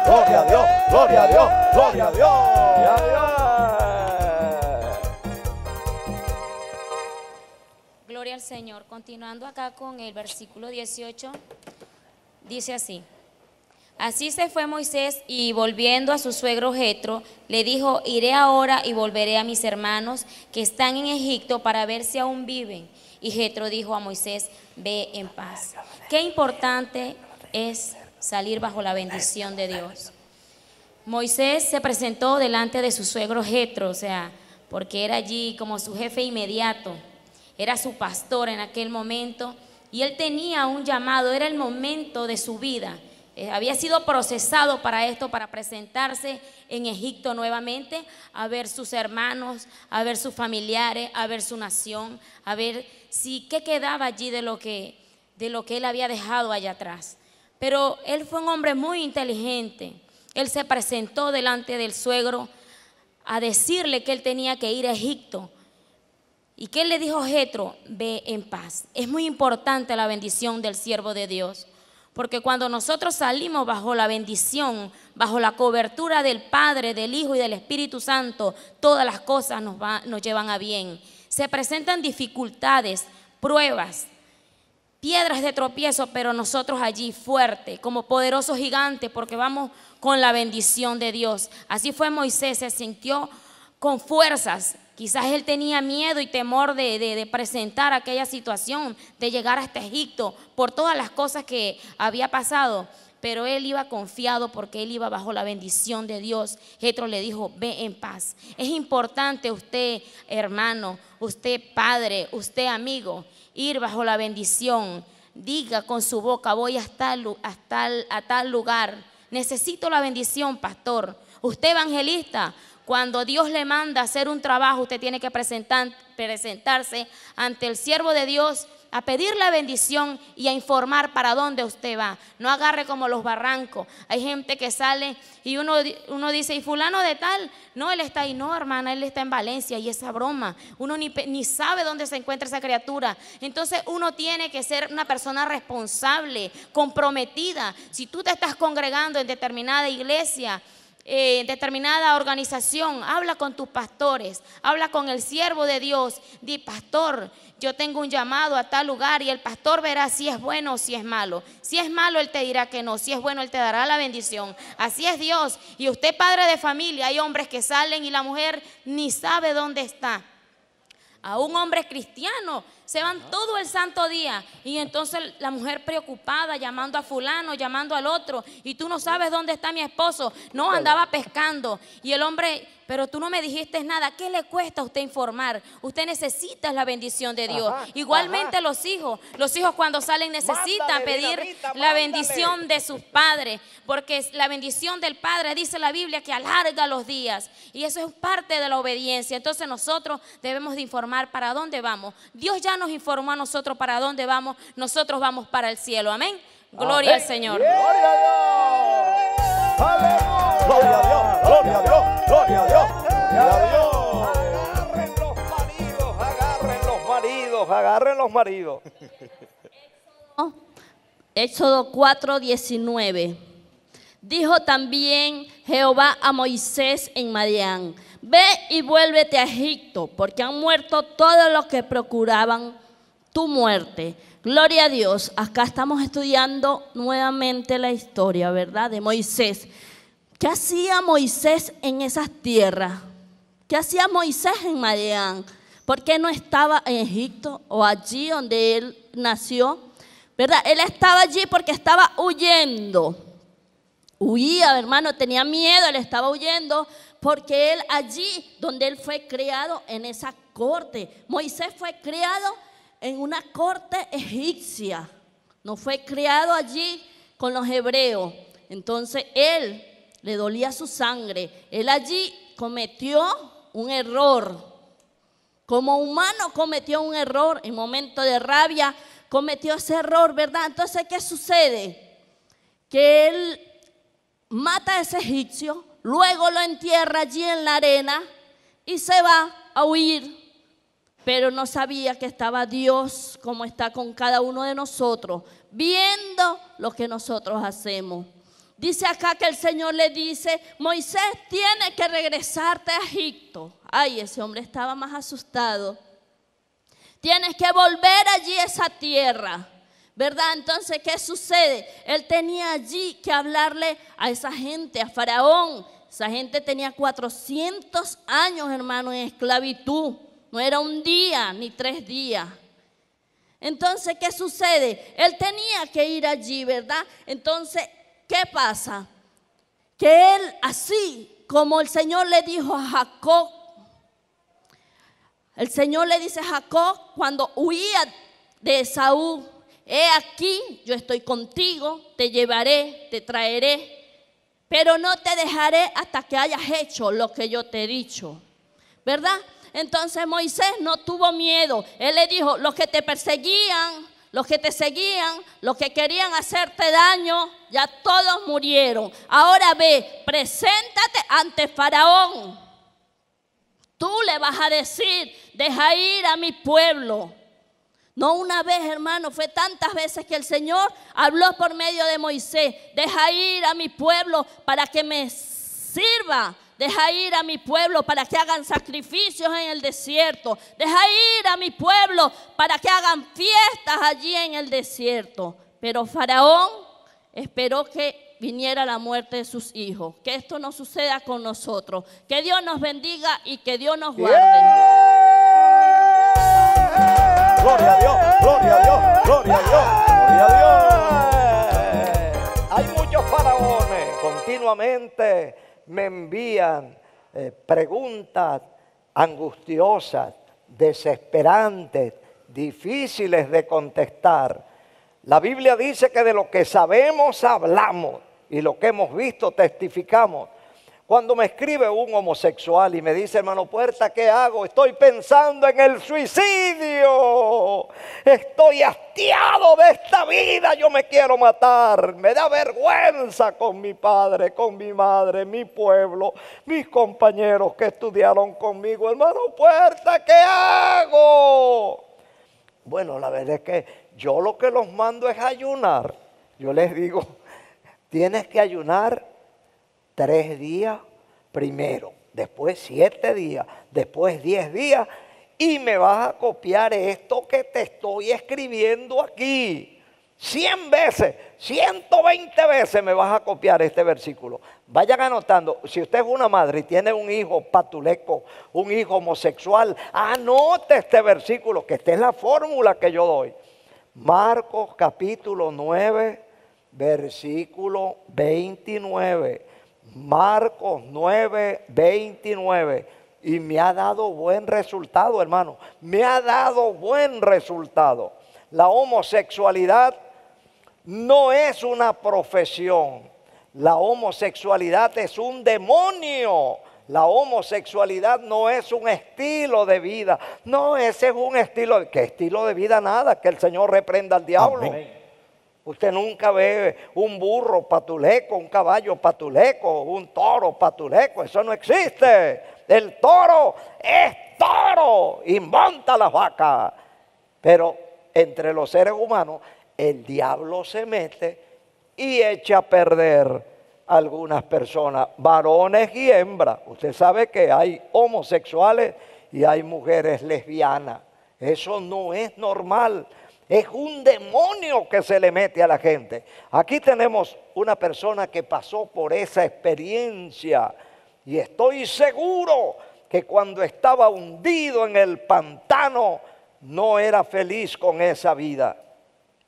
Gloria a Dios, gloria a Dios, gloria a Dios. Gloria al Señor. Continuando acá con el versículo 18, dice así: así se fue Moisés, y volviendo a su suegro Jetro, le dijo: iré ahora y volveré a mis hermanos que están en Egipto para ver si aún viven. Y Jetro dijo a Moisés: ve en paz. Qué importante es salir bajo la bendición de Dios. Moisés se presentó delante de su suegro Jetro, o sea, porque era allí como su jefe inmediato, era su pastor en aquel momento, y él tenía un llamado, era el momento de su vida. Había sido procesado para esto, para presentarse en Egipto nuevamente, a ver sus hermanos, a ver sus familiares, a ver su nación, a ver si qué quedaba allí de lo que él había dejado allá atrás. Pero él fue un hombre muy inteligente. Él se presentó delante del suegro a decirle que él tenía que ir a Egipto. ¿Y qué le dijo Jetro? Ve en paz. Es muy importante la bendición del siervo de Dios, porque cuando nosotros salimos bajo la bendición, bajo la cobertura del Padre, del Hijo y del Espíritu Santo, todas las cosas nos llevan a bien. Se presentan dificultades, pruebas, piedras de tropiezo, pero nosotros allí fuertes, como poderosos gigantes, porque vamos con la bendición de Dios. Así fue Moisés, se sintió con fuerzas. Quizás él tenía miedo y temor de presentar aquella situación, de llegar hasta Egipto por todas las cosas que había pasado, pero él iba confiado porque él iba bajo la bendición de Dios. Jetro le dijo, ve en paz. Es importante usted, hermano, usted padre, usted amigo, ir bajo la bendición. Diga con su boca, voy a tal lugar. Necesito la bendición, pastor. Usted evangelista, cuando Dios le manda hacer un trabajo, usted tiene que presentarse ante el siervo de Dios a pedir la bendición y a informar para dónde usted va. No agarre como los barrancos. Hay gente que sale y uno dice, ¿y fulano de tal? No, él está ahí. No, hermana, él está en Valencia, y esa broma. Uno ni sabe dónde se encuentra esa criatura. Entonces uno tiene que ser una persona responsable, comprometida. Si tú te estás congregando en determinada iglesia, en determinada organización, habla con tus pastores, habla con el siervo de Dios. Di, pastor, yo tengo un llamado a tal lugar, y el pastor verá si es bueno o si es malo. Si es malo, él te dirá que no. Si es bueno, él te dará la bendición. Así es Dios. Y usted, padre de familia, hay hombres que salen y la mujer ni sabe dónde está. A un hombre cristiano se van todo el santo día, y entonces la mujer preocupada, llamando a fulano, llamando al otro, y tú no sabes dónde está mi esposo. No, andaba pescando. Y el hombre, pero tú no me dijiste nada. ¿Qué le cuesta a usted informar? Usted necesita la bendición de Dios. Ajá, igualmente ajá. Los hijos cuando salen necesitan pedir la bendición de sus padres, porque la bendición del padre, dice la Biblia, que alarga los días, y eso es parte de la obediencia. Entonces nosotros debemos de informar para dónde vamos. Dios ya nos informó a nosotros para dónde vamos. Nosotros vamos para el cielo. Amén. Gloria al Señor. Gloria a Dios. Gloria a Dios. Gloria a Dios, gloria a Dios, gloria a Dios. Agarren los maridos, agarren los maridos, agarren los maridos. Éxodo 4:19. Dijo también Jehová a Moisés en Madián: ve y vuélvete a Egipto, porque han muerto todos los que procuraban tu muerte. Gloria a Dios. Acá estamos estudiando nuevamente la historia, ¿verdad?, de Moisés. ¿Qué hacía Moisés en esas tierras? ¿Qué hacía Moisés en Madián? ¿Por qué no estaba en Egipto o allí donde él nació? ¿Verdad? Él estaba allí porque estaba huyendo. Huía, hermano, tenía miedo, él estaba huyendo porque él allí donde él fue criado, en esa corte. Moisés fue criado en una corte egipcia. No fue criado allí con los hebreos. Entonces él... le dolía su sangre. Él allí cometió un error. Como humano cometió un error. En momento de rabia cometió ese error, ¿verdad? Entonces, ¿qué sucede? Que él mata a ese egipcio, luego lo entierra allí en la arena y se va a huir. Pero no sabía que estaba Dios, como está con cada uno de nosotros, viendo lo que nosotros hacemos. Dice acá que el Señor le dice: Moisés, tiene que regresarte a Egipto. Ay, ese hombre estaba más asustado. Tienes que volver allí a esa tierra, ¿verdad? Entonces, ¿qué sucede? Él tenía allí que hablarle a esa gente, a Faraón. Esa gente tenía 400 años, hermano, en esclavitud. No era un día ni 3 días. Entonces, ¿qué sucede? Él tenía que ir allí, ¿verdad? Entonces, ¿qué pasa? Que él, así como el Señor le dijo a Jacob, el Señor le dice a Jacob cuando huía de Esaú: He aquí, yo estoy contigo, te llevaré, te traeré, pero no te dejaré hasta que hayas hecho lo que yo te he dicho, ¿verdad? Entonces Moisés no tuvo miedo. Él le dijo, los que te perseguían, los que te seguían, los que querían hacerte daño, ya todos murieron. Ahora ve, preséntate ante Faraón. Tú le vas a decir, deja ir a mi pueblo. No una vez, hermano, fue tantas veces que el Señor habló por medio de Moisés. Deja ir a mi pueblo para que me sirva. Deja ir a mi pueblo para que hagan sacrificios en el desierto. Deja ir a mi pueblo para que hagan fiestas allí en el desierto. Pero Faraón esperó que viniera la muerte de sus hijos. Que esto no suceda con nosotros. Que Dios nos bendiga y que Dios nos guarde. Gloria a Dios, gloria a Dios, gloria a Dios, gloria a Dios. Hay muchos faraones, continuamente me envían preguntas angustiosas, desesperantes, difíciles de contestar. La Biblia dice que de lo que sabemos hablamos y lo que hemos visto testificamos. Cuando me escribe un homosexual y me dice, hermano Puerta, ¿qué hago? Estoy pensando en el suicidio. Estoy hastiado de esta vida, yo me quiero matar. Me da vergüenza con mi padre, con mi madre, mi pueblo, mis compañeros que estudiaron conmigo. Hermano Puerta, ¿qué hago? Bueno, la verdad es que yo lo que los mando es ayunar. Yo les digo, tienes que ayunar 3 días primero, después 7 días, después 10 días, y me vas a copiar esto que te estoy escribiendo aquí. 100 veces, 120 veces me vas a copiar este versículo. Vayan anotando. Si usted es una madre y tiene un hijo patuleco, un hijo homosexual, anote este versículo, que esta es la fórmula que yo doy. Marcos capítulo 9, versículo 29. Marcos 9, 29. Y me ha dado buen resultado, hermano. Me ha dado buen resultado. La homosexualidad no es una profesión. La homosexualidad es un demonio. La homosexualidad no es un estilo de vida. No, ese es un estilo. ¿Qué estilo de vida? Nada. Que el Señor reprenda al diablo. Amén. Usted nunca ve un burro patuleco, un caballo patuleco, un toro patuleco. Eso no existe. El toro es toro y monta las vacas. Pero entre los seres humanos el diablo se mete y echa a perder a algunas personas, varones y hembras. Usted sabe que hay homosexuales y hay mujeres lesbianas. Eso no es normal. Es un demonio que se le mete a la gente. Aquí tenemos una persona que pasó por esa experiencia. Y estoy seguro que cuando estaba hundido en el pantano, no era feliz con esa vida.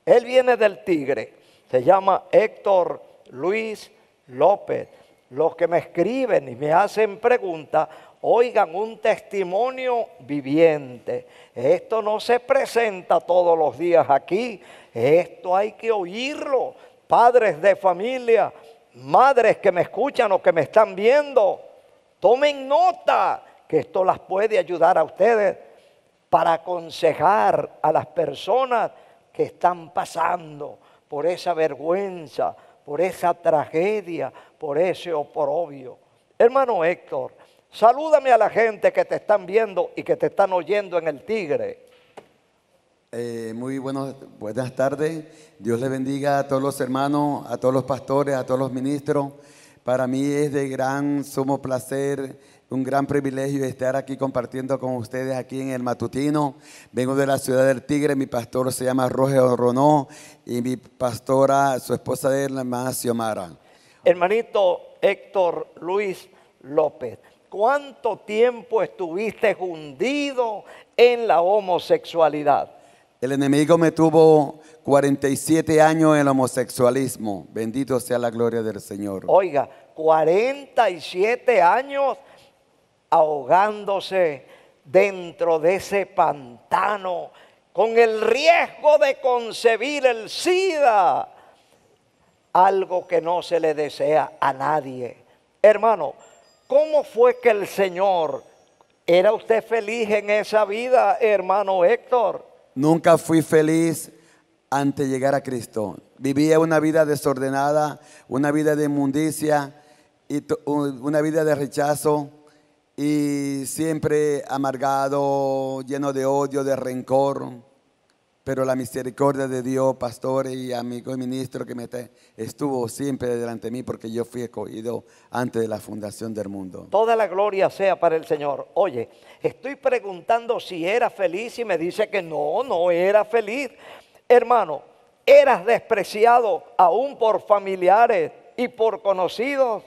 Él viene del Tigre. Se llama Héctor Luis López. Los que me escriben y me hacen preguntas, oigan un testimonio viviente. Esto no se presenta todos los días aquí. Esto hay que oírlo. Padres de familia, madres que me escuchan o que me están viendo, tomen nota, que esto las puede ayudar a ustedes para aconsejar a las personas que están pasando por esa vergüenza, por esa tragedia, por ese oprobio. Hermano Héctor, salúdame a la gente que te están viendo y que te están oyendo en el Tigre. Muy buenas tardes. Dios les bendiga a todos los hermanos, a todos los pastores, a todos los ministros. Para mí es de gran sumo placer, un gran privilegio estar aquí compartiendo con ustedes aquí en el matutino. Vengo de la ciudad del Tigre. Mi pastor se llama Roger Orronó y mi pastora, su esposa de él, la hermana Xiomara. Hermanito Héctor Luis López, ¿cuánto tiempo estuviste hundido en la homosexualidad? El enemigo me tuvo 47 años en el homosexualismo. Bendito sea la gloria del Señor. Oiga, 47 años ahogándose dentro de ese pantano con el riesgo de concebir el SIDA, algo que no se le desea a nadie. Hermano, ¿cómo fue que el Señor? ¿Era usted feliz en esa vida, hermano Héctor? Nunca fui feliz antes de llegar a Cristo. Vivía una vida desordenada, una vida de inmundicia, y una vida de rechazo, y siempre amargado, lleno de odio, de rencor. Pero la misericordia de Dios, pastor y amigo y ministro que me estuvo siempre delante de mí, porque yo fui escogido antes de la fundación del mundo. Toda la gloria sea para el Señor. Oye, estoy preguntando si era feliz y me dice que no, no era feliz. Hermano, ¿eras despreciado aún por familiares y por conocidos?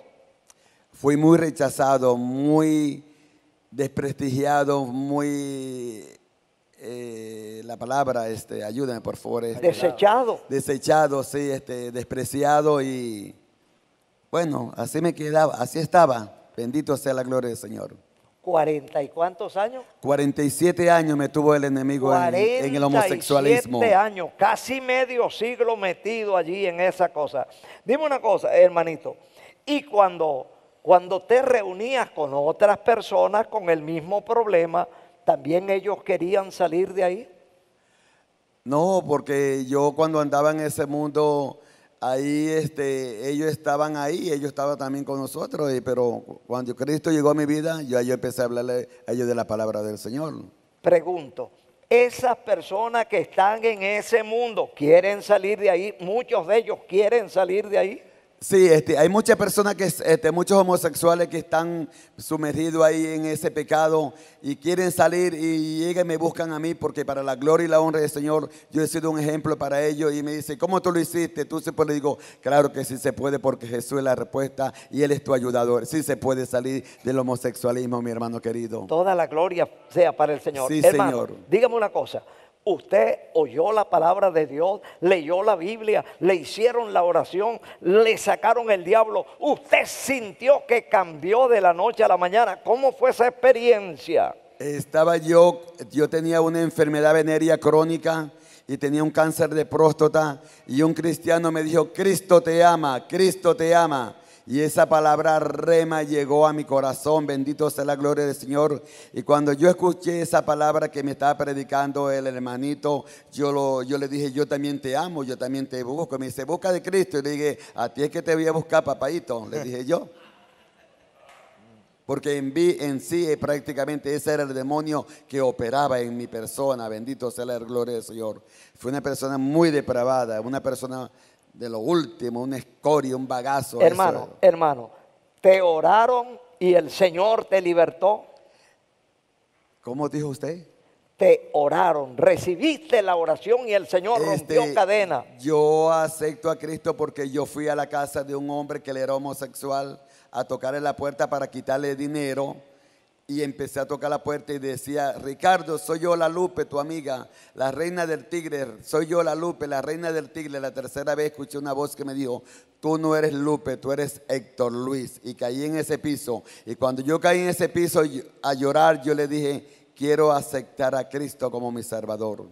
Fui muy rechazado, muy desprestigiado, muy... la palabra, ayúdame por favor. Desechado. Desechado, sí, despreciado, y bueno, así me quedaba, así estaba. Bendito sea la gloria del Señor. ¿40 y cuántos años? 47 años me tuvo el enemigo en el homosexualismo. 47 años, casi medio siglo metido allí en esa cosa. Dime una cosa, hermanito, y cuando te reunías con otras personas con el mismo problema, ¿también ellos querían salir de ahí? No, porque yo cuando andaba en ese mundo, ahí ellos estaban también con nosotros, pero cuando Cristo llegó a mi vida, yo empecé a hablarle a ellos de la palabra del Señor. Pregunto, esas personas que están en ese mundo, ¿quieren salir de ahí? ¿Muchos de ellos quieren salir de ahí? Sí, hay muchas personas, muchos homosexuales que están sumergidos ahí en ese pecado y quieren salir, y llegan y me buscan a mí, porque para la gloria y la honra del Señor yo he sido un ejemplo para ellos, y me dicen, ¿cómo tú lo hiciste? ¿Tú se puede? Digo, claro que sí se puede, porque Jesús es la respuesta y Él es tu ayudador. Sí se puede salir del homosexualismo, mi hermano querido. Toda la gloria sea para el Señor. Sí, hermano, Señor. Dígame una cosa. Usted oyó la palabra de Dios, leyó la Biblia, le hicieron la oración, le sacaron el diablo. Usted sintió que cambió de la noche a la mañana. ¿Cómo fue esa experiencia? Yo tenía una enfermedad venérea crónica y tenía un cáncer de próstata, y un cristiano me dijo, Cristo te ama, Cristo te ama. Y esa palabra rema llegó a mi corazón, bendito sea la gloria del Señor. Y cuando yo escuché esa palabra que me estaba predicando el hermanito, yo le dije, yo también te amo, yo también te busco. Me dice, busca de Cristo. Y le dije, a ti es que te voy a buscar, papaito, le dije yo. Porque en sí prácticamente ese era el demonio que operaba en mi persona, bendito sea la gloria del Señor. Fui una persona muy depravada, una persona... de lo último, un escoria, un bagazo. Hermano, eso. Hermano, te oraron y el Señor te libertó. ¿Cómo dijo usted? Te oraron, recibiste la oración y el Señor rompió cadena. Yo acepto a Cristo porque yo fui a la casa de un hombre que era homosexual a tocarle la puerta para quitarle dinero. Y empecé a tocar la puerta y decía, Ricardo, soy yo la Lupe, tu amiga, la reina del Tigre, soy yo la Lupe, la reina del Tigre. La tercera vez escuché una voz que me dijo, tú no eres Lupe, tú eres Héctor Luis. Y caí en ese piso. Y cuando yo caí en ese piso a llorar, yo le dije, quiero aceptar a Cristo como mi Salvador.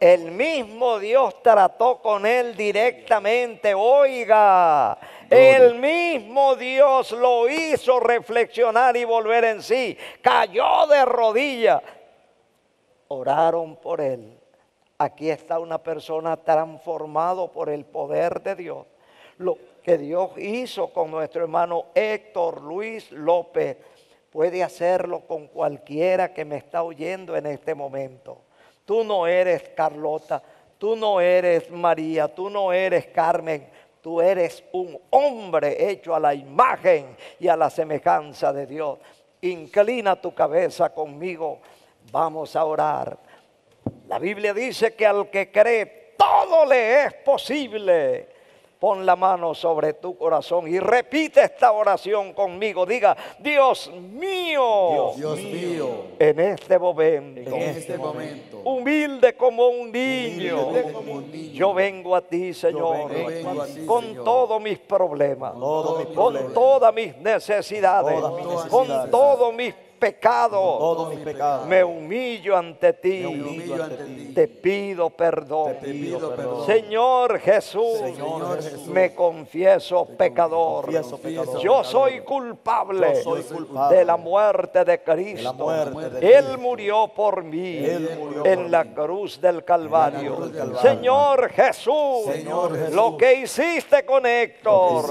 El mismo Dios trató con él directamente, oiga, el mismo Dios lo hizo reflexionar y volver en sí, cayó de rodillas, oraron por él. Aquí está una persona transformada por el poder de Dios, lo que Dios hizo con nuestro hermano Héctor Luis López, puede hacerlo con cualquiera que me está oyendo en este momento. Tú no eres Carlota, tú no eres María, tú no eres Carmen, tú eres un hombre hecho a la imagen y a la semejanza de Dios. Inclina tu cabeza conmigo, vamos a orar. La Biblia dice que al que cree todo le es posible. Pon la mano sobre tu corazón y repite esta oración conmigo. Diga, Dios mío, Dios mío, en este momento humilde como un niño, yo vengo a ti, Señor, con todos mis problemas, con todas mis necesidades, con todos mis todos mis pecados, me humillo ante ti, te pido perdón, Señor Jesús, me confieso pecador, yo soy culpable de la muerte de Cristo, Él murió por mí en la cruz del Calvario. Señor Jesús, lo que hiciste con Héctor,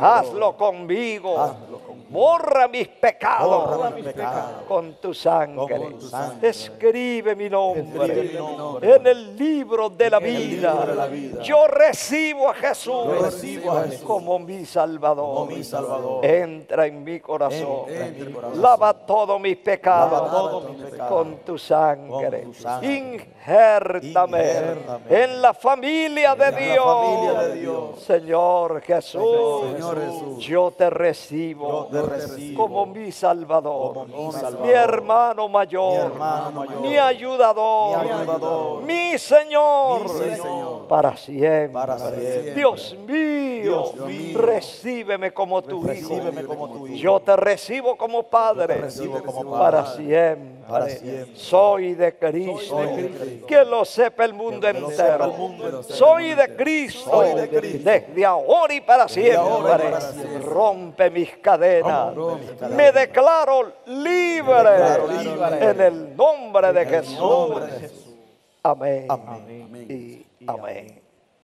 hazlo conmigo, borra mis pecados con tu sangre, escribe mi nombre en el libro de la vida. Yo recibo a Jesús como mi Salvador. Entra en mi corazón, lava todos mis pecados con tu sangre, injértame en la familia de Dios. Señor Jesús, yo te recibo como mi Salvador, mi hermano mayor, mi ayudador, mi Señor, para siempre. Dios mío, recíbeme como tu hijo. Yo te recibo como Padre para siempre. Soy de Cristo, que lo sepa el mundo entero. Soy de Cristo desde ahora y para siempre. Rompe mis cadenas, me declaro libre en el nombre de Jesús. Amén y amén.